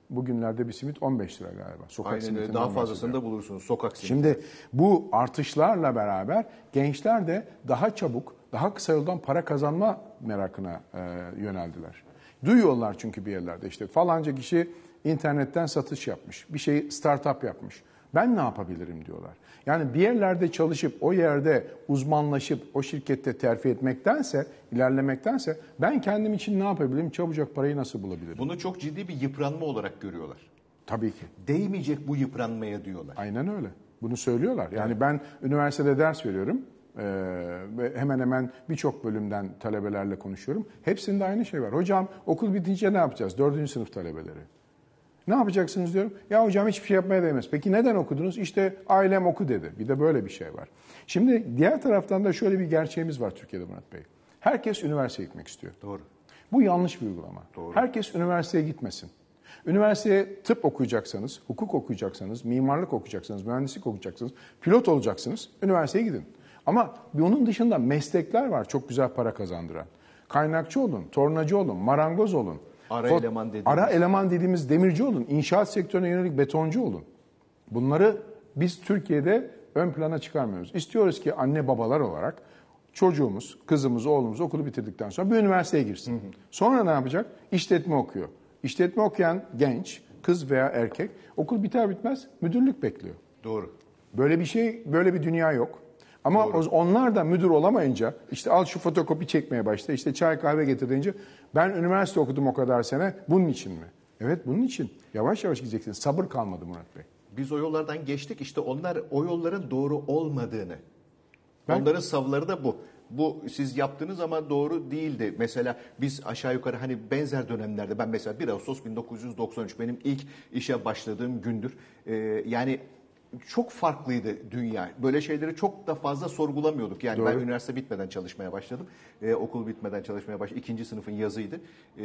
Bugünlerde bir simit on beş lira galiba. Sokak Aynen öyle. Daha fazlasını da bulursunuz. Sokak simiti. Şimdi bu artışlarla beraber gençler de daha çabuk, daha kısa yoldan para kazanma merakına e, yöneldiler. Duyuyorlar çünkü bir yerlerde işte falanca kişi internetten satış yapmış, bir şey startup yapmış. Ben ne yapabilirim diyorlar. Yani bir yerlerde çalışıp o yerde uzmanlaşıp o şirkette terfi etmektense, ilerlemektense ben kendim için ne yapabilirim, çabucak parayı nasıl bulabilirim? Bunu çok ciddi bir yıpranma olarak görüyorlar. Tabii ki. Değmeyecek bu yıpranmaya diyorlar. Aynen öyle. Bunu söylüyorlar. Yani evet. ben üniversitede ders veriyorum. Ee, ve hemen hemen birçok bölümden talebelerle konuşuyorum. Hepsinde aynı şey var. Hocam okul bitince ne yapacağız? Dördüncü sınıf talebeleri. Ne yapacaksınız diyorum. Ya hocam hiçbir şey yapmaya değmez. Peki neden okudunuz? İşte ailem oku dedi. Bir de böyle bir şey var. Şimdi diğer taraftan da şöyle bir gerçeğimiz var Türkiye'de Murat Bey. Herkes üniversiteye gitmek istiyor. Doğru. Bu yanlış bir uygulama. Doğru. Herkes üniversiteye gitmesin. Üniversiteye tıp okuyacaksanız, hukuk okuyacaksanız, mimarlık okuyacaksanız, mühendislik okuyacaksanız, pilot olacaksınız, üniversiteye gidin. Ama onun dışında meslekler var çok güzel para kazandıran. Kaynakçı olun, tornacı olun, marangoz olun. Ara Fot- eleman dediğimiz. Ara eleman dediğimiz demirci olun, inşaat sektörüne yönelik betoncu olun. Bunları biz Türkiye'de ön plana çıkarmıyoruz. İstiyoruz ki anne babalar olarak çocuğumuz, kızımız, oğlumuz okulu bitirdikten sonra bir üniversiteye girsin. Hı hı. Sonra ne yapacak? İşletme okuyor. İşletme okuyan genç, kız veya erkek okul biter bitmez müdürlük bekliyor. Doğru. Böyle bir şey, böyle bir dünya yok. Ama Doğru. onlar da müdür olamayınca işte al şu fotokopi çekmeye başla, işte çay kahve getir deyince ben üniversite okudum o kadar sene bunun için mi? Evet bunun için. Yavaş yavaş gideceksin. Sabır kalmadı Murat Bey. Biz o yollardan geçtik işte onlar o yolların doğru olmadığını. Ben... Onların savları da bu. Bu siz yaptığınız ama doğru değildi. Mesela biz aşağı yukarı hani benzer dönemlerde ben mesela bir Ağustos bin dokuz yüz doksan üç benim ilk işe başladığım gündür. Ee, yani çok farklıydı dünya. Böyle şeyleri çok da fazla sorgulamıyorduk. Yani Doğru. ben üniversite bitmeden çalışmaya başladım. Ee, okul bitmeden çalışmaya başladım. İkinci sınıfın yazıydı. Ee,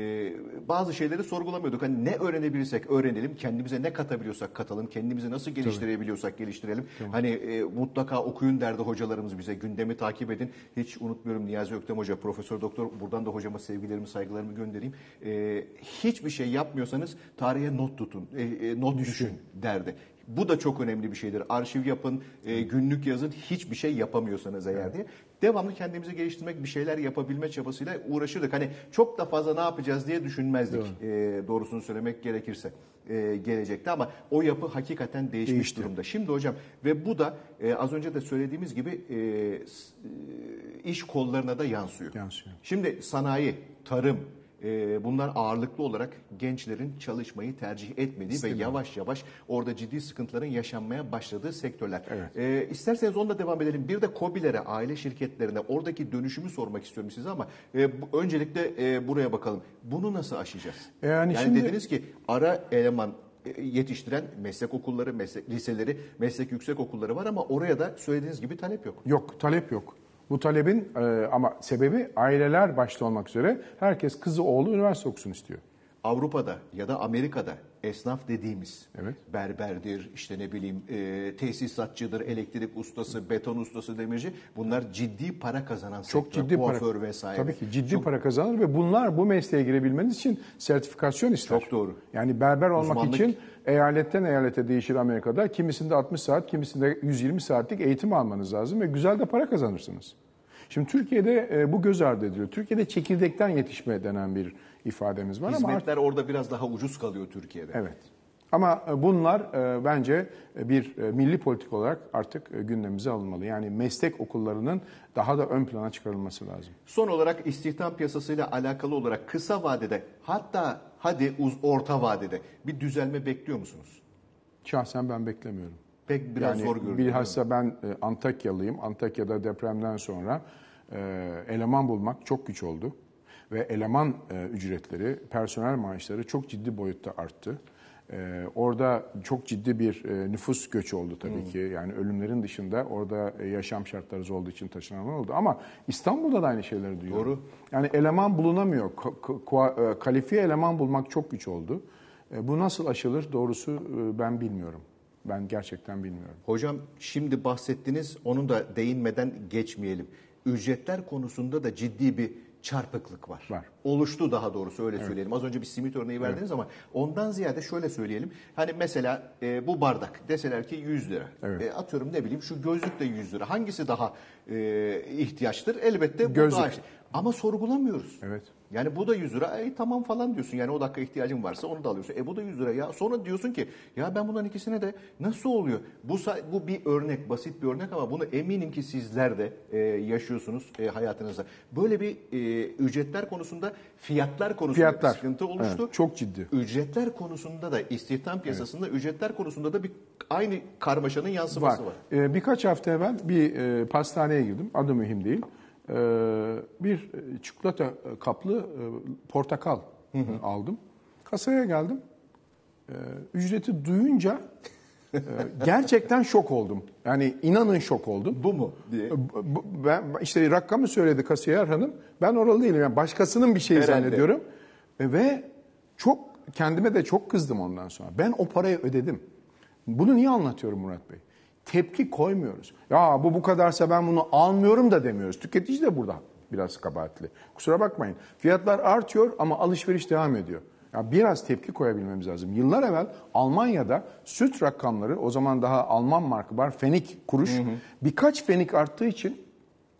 bazı şeyleri sorgulamıyorduk. Hani ne öğrenebilirsek öğrenelim. Kendimize ne katabiliyorsak katalım. Kendimizi nasıl geliştirebiliyorsak geliştirelim. Tamam. Hani e, mutlaka okuyun derdi hocalarımız bize. Gündemi takip edin. Hiç unutmuyorum Niyazi Öktem Hoca, Profesör Doktor. Buradan da hocama sevgilerimi, saygılarımı göndereyim. E, hiçbir şey yapmıyorsanız tarihe not tutun. E, e, not düşün, düşün derdi. Bu da çok önemli bir şeydir. Arşiv yapın, e, günlük yazın, hiçbir şey yapamıyorsanız eğer evet. diye. Devamlı kendimizi geliştirmek, bir şeyler yapabilme çabasıyla uğraşırdık. Hani çok da fazla ne yapacağız diye düşünmezdik. E, doğrusunu söylemek gerekirse e, gelecekte ama o yapı hakikaten değişmiş Değişti. durumda. Şimdi hocam ve bu da e, az önce de söylediğimiz gibi e, iş kollarına da yansıyor. yansıyor. Şimdi sanayi, tarım. Bunlar ağırlıklı olarak gençlerin çalışmayı tercih etmediği İstemem. ve yavaş yavaş orada ciddi sıkıntıların yaşanmaya başladığı sektörler. Evet. E, isterseniz onunla devam edelim. Bir de KOBİ'lere, aile şirketlerine oradaki dönüşümü sormak istiyorum size ama e, bu, öncelikle e, buraya bakalım. Bunu nasıl aşacağız? E yani yani şimdi... dediniz ki ara eleman yetiştiren meslek okulları, meslek liseleri, meslek yüksek okulları var ama oraya da söylediğiniz gibi talep yok. Yok, talep yok. Bu talebin e, ama sebebi aileler başta olmak üzere herkes kızı oğlu üniversite okusun istiyor. Avrupa'da ya da Amerika'da esnaf dediğimiz evet. berberdir, işte ne bileyim e, tesisatçıdır, elektrik ustası, beton ustası, demirci bunlar ciddi para kazanan çok sektör, ciddi kuaför para, vesaire. Tabii ki ciddi çok, para kazanır ve bunlar bu mesleğe girebilmeniz için sertifikasyon ister. Çok doğru. Yani berber olmak Uzmanlık, için eyaletten eyalete değişir Amerika'da. Kimisinde altmış saat, kimisinde yüz yirmi saatlik eğitim almanız lazım ve güzel de para kazanırsınız. Şimdi Türkiye'de e, bu göz ardı ediliyor. Türkiye'de çekirdekten yetişme denen bir ifademiz var. Hizmetler ama... orada biraz daha ucuz kalıyor Türkiye'de. Evet. Ama bunlar e, bence bir e, milli politik olarak artık e, gündemimize alınmalı. Yani meslek okullarının daha da ön plana çıkarılması lazım. Son olarak istihdam piyasasıyla alakalı olarak kısa vadede hatta hadi uz, orta vadede bir düzelme bekliyor musunuz? Şahsen ben beklemiyorum. Pek biraz yani, zor görünüyor. Bilhassa ben e, Antakyalıyım. Antakya'da depremden sonra e, eleman bulmak çok güç oldu. Ve eleman e, ücretleri, personel maaşları çok ciddi boyutta arttı. E, orada çok ciddi bir e, nüfus göçü oldu tabii hmm. ki. Yani ölümlerin dışında orada e, yaşam şartları zor olduğu için taşınanlar oldu. Ama İstanbul'da da aynı şeyleri duyuyorum. Doğru. Yani eleman bulunamıyor. K- k- kalifiye eleman bulmak çok güç oldu. E, bu nasıl aşılır doğrusu e, ben bilmiyorum. Ben gerçekten bilmiyorum. Hocam şimdi bahsettiniz, onun da değinmeden geçmeyelim. Ücretler konusunda da ciddi bir çarpıklık var. var. Oluştu daha doğrusu öyle evet. söyleyelim. Az önce bir simit örneği verdiniz evet. ama ondan ziyade şöyle söyleyelim. Hani mesela e, bu bardak deseler ki yüz lira. Evet. E, atıyorum ne bileyim şu gözlük de yüz lira. Hangisi daha e, ihtiyaçtır? Elbette bu gözlük. Daha ihtiyaçtır. Ama sorgulamıyoruz. Evet. Yani bu da yüz lira. E tamam falan diyorsun. Yani o dakika ihtiyacın varsa onu da alıyorsun. E bu da yüz lira ya. Sonra diyorsun ki ya ben bunların ikisine de nasıl oluyor? Bu bu bir örnek, basit bir örnek ama bunu eminim ki sizler de e, yaşıyorsunuz e, hayatınızda. Böyle bir e, ücretler konusunda, fiyatlar konusunda fiyatlar. bir sıkıntı oluştu. Evet, çok ciddi. Ücretler konusunda da, istihdam piyasasında evet. ücretler konusunda da bir aynı karmaşanın yansıması var. var. E, birkaç hafta evvel bir e, pastaneye girdim. Adı mühim değil. Bir çikolata kaplı portakal hı hı. aldım. Kasaya geldim. e, ücreti duyunca e, gerçekten şok oldum. Yani inanın şok oldum. Bu mu diye. Bu, ben, işte rakamı söyledi kasiyer hanım. Ben oralı değilim. Yani başkasının bir şeyi herhalde zannediyorum. E, ve çok kendime de çok kızdım ondan sonra. Ben o parayı ödedim. Bunu niye anlatıyorum Murat Bey? Tepki koymuyoruz. Ya bu bu kadarsa ben bunu almıyorum da demiyoruz. Tüketici de burada biraz kabahatli. Kusura bakmayın. Fiyatlar artıyor ama alışveriş devam ediyor. Ya biraz tepki koyabilmemiz lazım. Yıllar evvel Almanya'da süt rakamları, o zaman daha Alman markı var, fenik kuruş. Hı hı. Birkaç fenik arttığı için,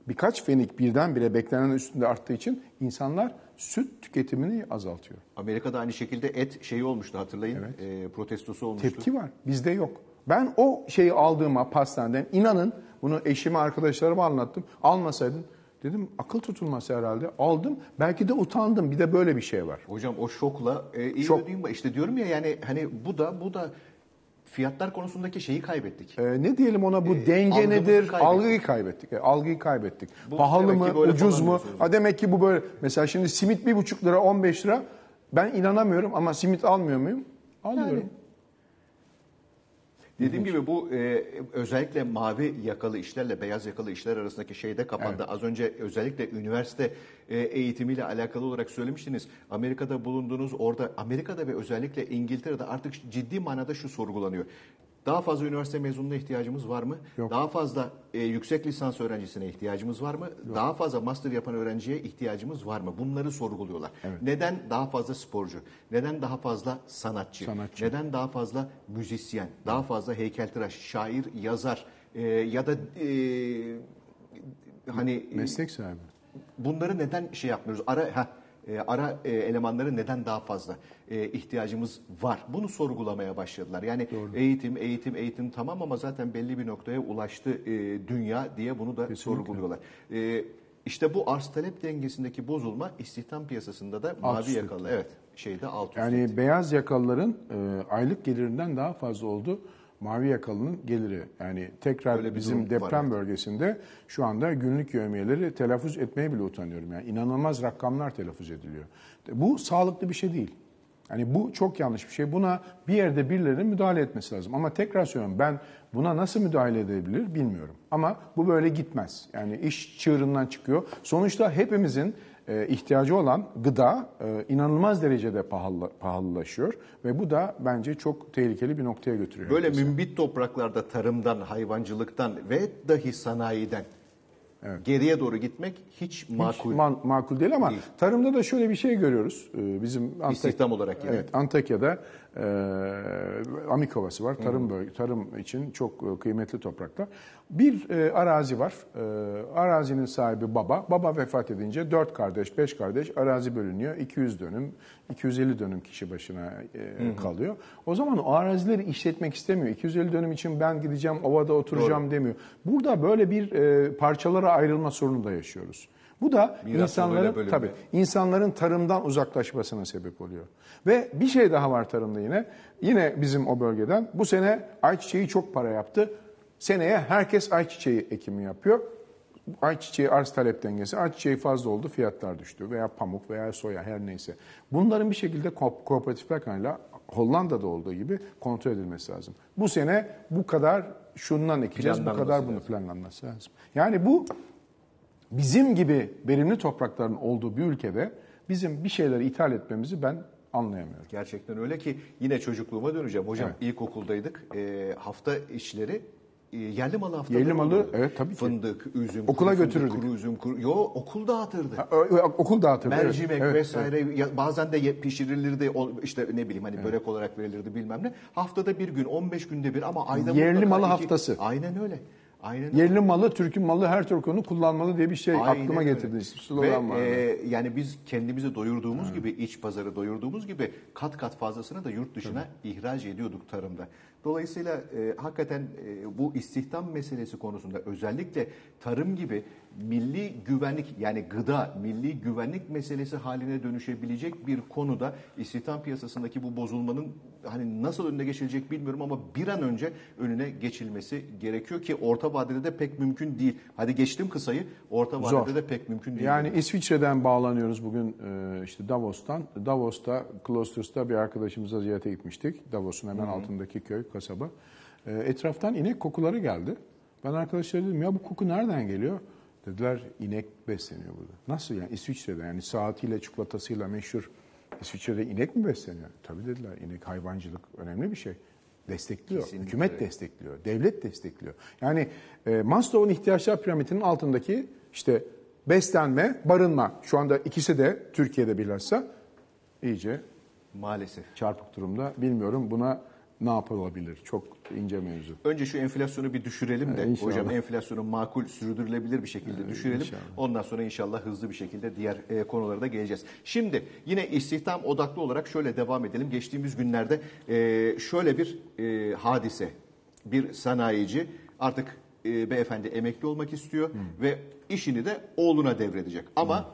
birkaç fenik birdenbire beklenen üstünde arttığı için insanlar süt tüketimini azaltıyor. Amerika'da aynı şekilde et şeyi olmuştu, hatırlayın. Evet. E, protestosu olmuştu. Tepki var. Bizde yok. Ben o şeyi aldığıma pastaneden, inanın bunu eşime, arkadaşlarıma anlattım. Almasaydın dedim, akıl tutulması herhalde. Aldım. Belki de utandım. Bir de böyle bir şey var. Hocam o şokla e, iyi Şok. ödeyim. İşte diyorum ya, yani hani bu da bu da fiyatlar konusundaki şeyi kaybettik. E, ne diyelim ona, bu e, denge nedir? Kaybettik. Algıyı kaybettik. E, algıyı kaybettik. Bu, pahalı mı? Ucuz mu? Ha, demek ki bu böyle. Mesela şimdi simit bir buçuk lira, on beş lira. Ben inanamıyorum ama simit almıyor muyum? Alıyorum. Yani. Dediğim gibi bu e, özellikle mavi yakalı işlerle beyaz yakalı işler arasındaki şey de kapandı. Evet. Az önce özellikle üniversite e, eğitimiyle alakalı olarak söylemiştiniz. Amerika'da bulundunuz, orada Amerika'da ve özellikle İngiltere'de artık ciddi manada şu sorgulanıyor. Daha fazla üniversite mezununa ihtiyacımız var mı? Yok. Daha fazla e, yüksek lisans öğrencisine ihtiyacımız var mı? Yok. Daha fazla master yapan öğrenciye ihtiyacımız var mı? Bunları sorguluyorlar. Evet. Neden daha fazla sporcu? Neden daha fazla sanatçı? sanatçı? Neden daha fazla müzisyen? Daha fazla heykeltıraş, şair, yazar e, ya da e, hani meslek sahibi. Bunları neden şey yapmıyoruz? Ara ha E, ara e, elemanları neden daha fazla e, ihtiyacımız var? Bunu sorgulamaya başladılar. Yani Doğru. eğitim, eğitim, eğitim tamam ama zaten belli bir noktaya ulaştı e, dünya diye bunu da Kesinlikle. sorguluyorlar. E, işte bu arz-talep dengesindeki bozulma istihdam piyasasında da mavi yakalı, evet, şeyde alt üst. Yani üstü. Beyaz yakalıların e, aylık gelirinden daha fazla oldu. Mavi yakalının geliri, yani tekrar bizim deprem bölgesinde şu anda günlük yevmiyeleri telaffuz etmeye bile utanıyorum. Yani inanılmaz rakamlar telaffuz ediliyor. Bu sağlıklı bir şey değil. Yani bu çok yanlış bir şey. Buna bir yerde birilerinin müdahale etmesi lazım. Ama tekrar söylüyorum, ben buna nasıl müdahale edebilir bilmiyorum. Ama bu böyle gitmez. Yani iş çığırından çıkıyor. Sonuçta hepimizin ihtiyacı olan gıda inanılmaz derecede pahalı, pahalılaşıyor ve bu da bence çok tehlikeli bir noktaya götürüyor. Böyle mesela mümbit topraklarda tarımdan, hayvancılıktan ve dahi sanayiden, evet, geriye doğru gitmek hiç makul, hiç man, makul değil ama değil. Tarımda da şöyle bir şey görüyoruz. Bizim Antak- İstihdam olarak yine. Evet, Antakya'da e, Amik Ovası var. Tarım, hmm. bölge, tarım için çok kıymetli topraklar. Bir e, arazi var. E, arazinin sahibi baba. Baba vefat edince dört kardeş, beş kardeş arazi bölünüyor. iki yüz dönüm, iki yüz elli dönüm kişi başına e, hmm. kalıyor. O zaman o arazileri işletmek istemiyor. iki yüz elli dönüm için ben gideceğim, ovada oturacağım Doğru. demiyor. Burada böyle bir e, parçalara ayrılma sorunu da yaşıyoruz. Bu da Miras insanların tabii insanların tarımdan uzaklaşmasına sebep oluyor. Ve bir şey daha var tarımda yine. Yine bizim o bölgeden bu sene ayçiçeği çok para yaptı. Seneye herkes ayçiçeği ekimi yapıyor. Ayçiçeği arz talep dengesi. Ayçiçeği fazla oldu, fiyatlar düştü, veya pamuk veya soya, her neyse. Bunların bir şekilde ko- kooperatifler kanalıyla Hollanda'da olduğu gibi kontrol edilmesi lazım. Bu sene bu kadar şundan ekeceğiz, bu kadar bunu planlanması lazım. Yani bu bizim gibi verimli toprakların olduğu bir ülkede bizim bir şeyleri ithal etmemizi ben anlayamıyorum. Gerçekten öyle ki yine çocukluğuma döneceğim. Hocam evet. ilkokuldaydık. E, hafta işleri e, yerli malı haftaları. Yerli malı, evet, tabii ki. Fındık, üzüm, okula kuru, götürürdük. Kuru üzüm, kuru. Yo, okul dağıtırdı. Ha, okul dağıtırdı. Mercimek evet, vesaire evet. bazen de pişirilirdi, işte ne bileyim hani evet. börek olarak verilirdi bilmem ne. Haftada bir gün, on beş günde bir ama ayda yerli malı iki, haftası. Aynen öyle. Aynen yerli öyle. malı, Türk'ün malı, her Türk onu kullanmalı diye bir şey Aynen aklıma getirdiniz. Ve e, yani biz kendimizi doyurduğumuz evet. gibi, iç pazarı doyurduğumuz gibi kat kat fazlasını da yurt dışına evet. ihraç ediyorduk tarımda. Dolayısıyla e, hakikaten e, bu istihdam meselesi konusunda özellikle tarım gibi milli güvenlik yani gıda, milli güvenlik meselesi haline dönüşebilecek bir konuda istihdam piyasasındaki bu bozulmanın hani nasıl önüne geçilecek bilmiyorum ama bir an önce önüne geçilmesi gerekiyor ki orta vadede de pek mümkün değil. Hadi geçtim kısayı, orta vadede Zor. de pek mümkün değil. Yani İsviçre'den bağlanıyoruz bugün işte Davos'tan. Davos'ta, Kloster'da bir arkadaşımıza ziyarete gitmiştik. Davos'un hemen Hı-hı. altındaki köy, kasaba. Etraftan inek kokuları geldi. Ben arkadaşlara dedim ya bu koku nereden geliyor? Dediler inek besleniyor burada. Nasıl yani İsviçre'de yani saatiyle çikolatasıyla meşhur İsviçre'de inek mi besleniyor? Tabii dediler inek hayvancılık önemli bir şey. Destekliyor. Kesinlikle. Hükümet destekliyor. Devlet destekliyor. Yani e, Maslow'un ihtiyaçlar piramidinin altındaki işte beslenme, barınma. Şu anda ikisi de Türkiye'de bilhassa iyice maalesef çarpık durumda. Bilmiyorum buna ne yapılabilir? Çok ince mevzu. Önce şu enflasyonu bir düşürelim de. İnşallah. Hocam enflasyonu makul, sürdürülebilir bir şekilde düşürelim. İnşallah. Ondan sonra inşallah hızlı bir şekilde diğer e, konulara da geleceğiz. Şimdi yine istihdam odaklı olarak şöyle devam edelim. Geçtiğimiz günlerde e, şöyle bir e, hadise. Bir sanayici artık e, beyefendi emekli olmak istiyor Hı. ve işini de oğluna devredecek. Ama Hı.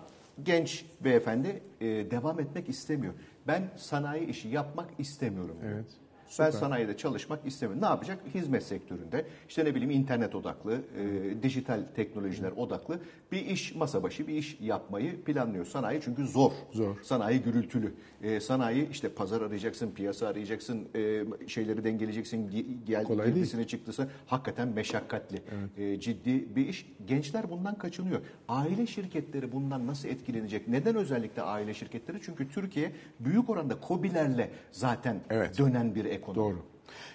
genç beyefendi e, devam etmek istemiyor. Ben sanayi işi yapmak istemiyorum. Evet. Süper. Ben sanayide çalışmak istemiyorum. Ne yapacak? Hizmet sektöründe, işte ne bileyim internet odaklı, e, dijital teknolojiler odaklı bir iş, masa başı bir iş yapmayı planlıyor sanayi. Çünkü zor. Zor. Sanayi gürültülü. E, sanayi işte pazar arayacaksın, piyasa arayacaksın, e, şeyleri dengeleyeceksin, girdisine çıktısına. Hakikaten meşakkatli. Evet. E, ciddi bir iş. Gençler bundan kaçınıyor. Aile şirketleri bundan nasıl etkilenecek? Neden özellikle aile şirketleri? Çünkü Türkiye büyük oranda KOBİ'lerle zaten evet. dönen bir ekonomi. Doğru.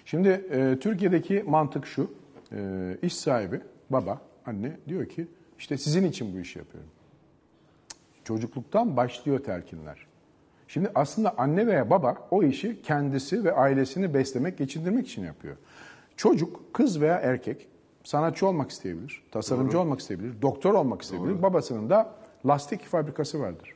Şimdi e, Türkiye'deki mantık şu, e, iş sahibi, baba, anne diyor ki işte sizin için bu işi yapıyorum. Çocukluktan başlıyor telkinler. Şimdi aslında anne veya baba o işi kendisi ve ailesini beslemek, geçindirmek için yapıyor. Çocuk, kız veya erkek sanatçı olmak isteyebilir, tasarımcı Doğru. olmak isteyebilir, doktor olmak isteyebilir. Doğru. Babasının da lastik fabrikası vardır,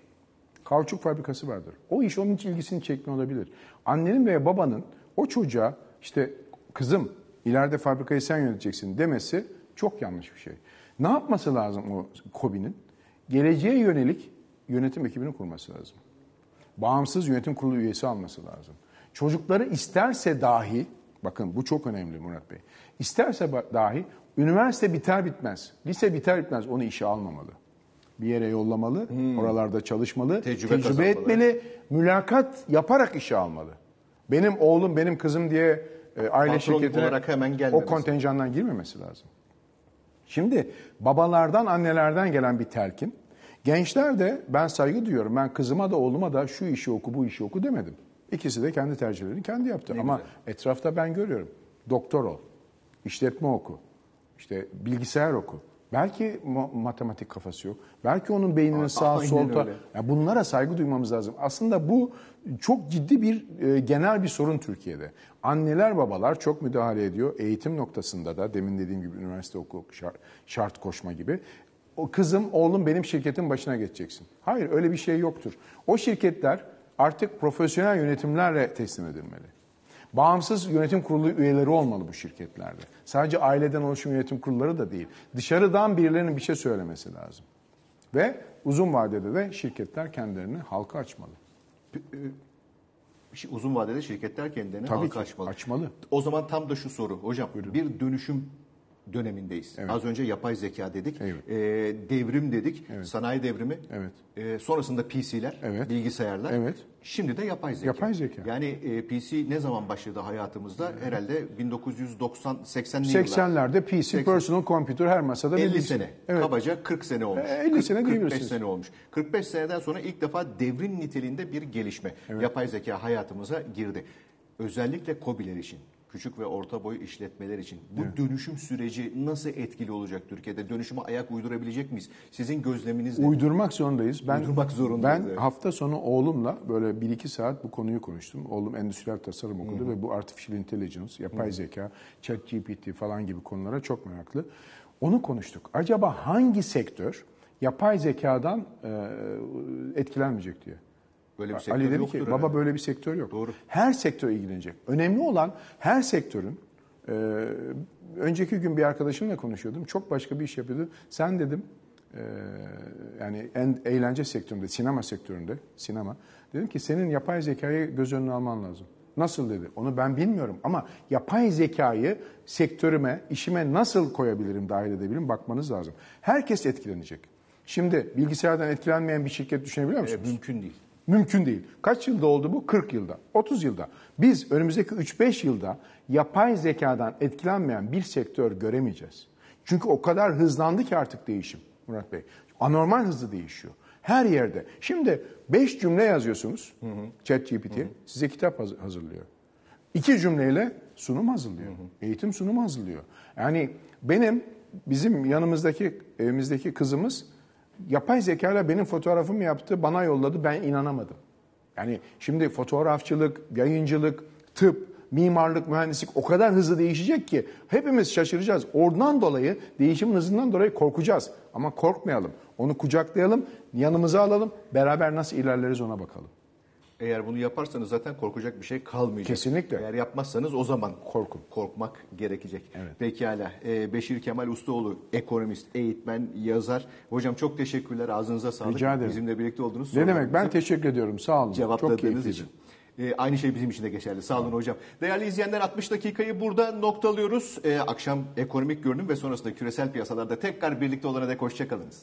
kauçuk fabrikası vardır. O iş onun için ilgisini çekme olabilir. Annenin veya babanın o çocuğa işte kızım ileride fabrikayı sen yöneteceksin demesi çok yanlış bir şey. Ne yapması lazım o KOBİ'nin? Geleceğe yönelik yönetim ekibini kurması lazım. Bağımsız yönetim kurulu üyesi alması lazım. Çocukları isterse dahi, bakın bu çok önemli Murat Bey, isterse dahi üniversite biter bitmez, lise biter bitmez onu işe almamalı. Bir yere yollamalı, hmm. oralarda çalışmalı, tecrübe, tecrübe etmeli, mülakat yaparak işe almalı. Benim oğlum, benim kızım diye e, aile Patron şirketine olarak hemen o kontenjandan girmemesi lazım. Şimdi babalardan, annelerden gelen bir telkin. Gençler de ben saygı duyuyorum. Ben kızıma da oğluma da şu işi oku, bu işi oku demedim. İkisi de kendi tercihlerini kendi yaptı. Ne Ama güzel. Etrafta ben görüyorum. Doktor ol, işletme oku, işte bilgisayar oku. Belki matematik kafası yok. Belki onun beyninin Aa, sağ solda. Yani bunlara saygı duymamız lazım. Aslında bu çok ciddi bir e, genel bir sorun Türkiye'de. Anneler babalar çok müdahale ediyor. Eğitim noktasında da demin dediğim gibi üniversite oku şart, şart koşma gibi. O kızım oğlum benim şirketin başına geçeceksin. Hayır öyle bir şey yoktur. O şirketler artık profesyonel yönetimlerle teslim edilmeli. Bağımsız yönetim kurulu üyeleri olmalı bu şirketlerde. Sadece aileden oluşan yönetim kurulları da değil. Dışarıdan birilerinin bir şey söylemesi lazım. Ve uzun vadede de şirketler kendilerini halka açmalı. Uzun vadede şirketler kendilerini Tabii halka ki, açmalı. açmalı. O zaman tam da şu soru hocam. Buyurun. Bir dönüşüm dönemindeyiz. Evet. Az önce yapay zeka dedik, evet. e, devrim dedik, evet. sanayi devrimi, evet. e, sonrasında P C'ler, evet. bilgisayarlar, evet. şimdi de yapay zeka. Yapay zeka. Yani e, P C ne zaman başladı hayatımızda? Evet. Herhalde bin dokuz yüz seksenli yıllar. seksenlerde P C, seksen personal computer her masada. elli sene, evet. kabaca kırk sene olmuş. E, elli kırk, sene kırk beş sene olmuş. kırk beş seneden sonra ilk defa devrim niteliğinde bir gelişme. Evet. Yapay zeka hayatımıza girdi. Özellikle KOBİ'ler için. Küçük ve orta boy işletmeler için. Bu evet. dönüşüm süreci nasıl etkili olacak Türkiye'de? Dönüşüme ayak uydurabilecek miyiz? Sizin gözleminizle. Uydurmak zorundayız. Ben, Uydurmak zorundayız. Ben evet. hafta sonu oğlumla böyle bir iki saat bu konuyu konuştum. Oğlum endüstriyel tasarım okudu Hı-hı. ve bu artificial intelligence, yapay Hı-hı. zeka, ChatGPT falan gibi konulara çok meraklı. Onu konuştuk. Acaba hangi sektör yapay zekadan e, etkilenmeyecek diye. Böyle bir Ali dedi ki baba yani. Böyle bir sektör yok. Doğru. Her sektör ilgilenecek. Önemli olan her sektörün, e, önceki gün bir arkadaşımla konuşuyordum. Çok başka bir iş yapıyordu. Sen dedim e, yani en eğlence sektöründe, sinema sektöründe, sinema. Dedim ki senin yapay zekayı göz önüne alman lazım. Nasıl dedi? Onu ben bilmiyorum ama yapay zekayı sektörüme, işime nasıl koyabilirim, dahil edebilirim bakmanız lazım. Herkes etkilenecek. Şimdi bilgisayardan etkilenmeyen bir şirket düşünebiliyor musunuz? E, mümkün değil. Mümkün değil. Kaç yılda oldu bu? kırk yılda, otuz yılda. Biz önümüzdeki üç beş yılda yapay zekadan etkilenmeyen bir sektör göremeyeceğiz. Çünkü o kadar hızlandı ki artık değişim Murat Bey. Anormal hızlı değişiyor. Her yerde. Şimdi beş cümle yazıyorsunuz. ChatGPT size kitap hazırlıyor. iki cümleyle sunum hazırlıyor. Hı hı. Eğitim sunumu hazırlıyor. Yani benim, bizim yanımızdaki, evimizdeki kızımız yapay zekayla benim fotoğrafımı yaptı, bana yolladı, ben inanamadım. Yani şimdi fotoğrafçılık, yayıncılık, tıp, mimarlık, mühendislik o kadar hızlı değişecek ki hepimiz şaşıracağız. Oradan dolayı, değişimin hızından dolayı korkacağız. Ama korkmayalım, onu kucaklayalım, yanımıza alalım, beraber nasıl ilerleriz ona bakalım. Eğer bunu yaparsanız zaten korkacak bir şey kalmayacak. Kesinlikle. Eğer yapmazsanız o zaman korkun, korkmak gerekecek. Evet. Pekala. Ee, Beşir Kemal Ustaoğlu, ekonomist, eğitmen, yazar. Hocam çok teşekkürler. Ağzınıza sağlık. Rica ederim. Bizimle birlikte oldunuz. Ne demek? Ben teşekkür ediyorum. Sağ olun. Cevapladığınız için. Ee, aynı şey bizim için de geçerli. Sağ olun hocam. Değerli izleyenler, altmış dakikayı burada noktalıyoruz. Ee, akşam ekonomik görünüm ve sonrasında küresel piyasalarda tekrar birlikte olana dek hoşçakalınız.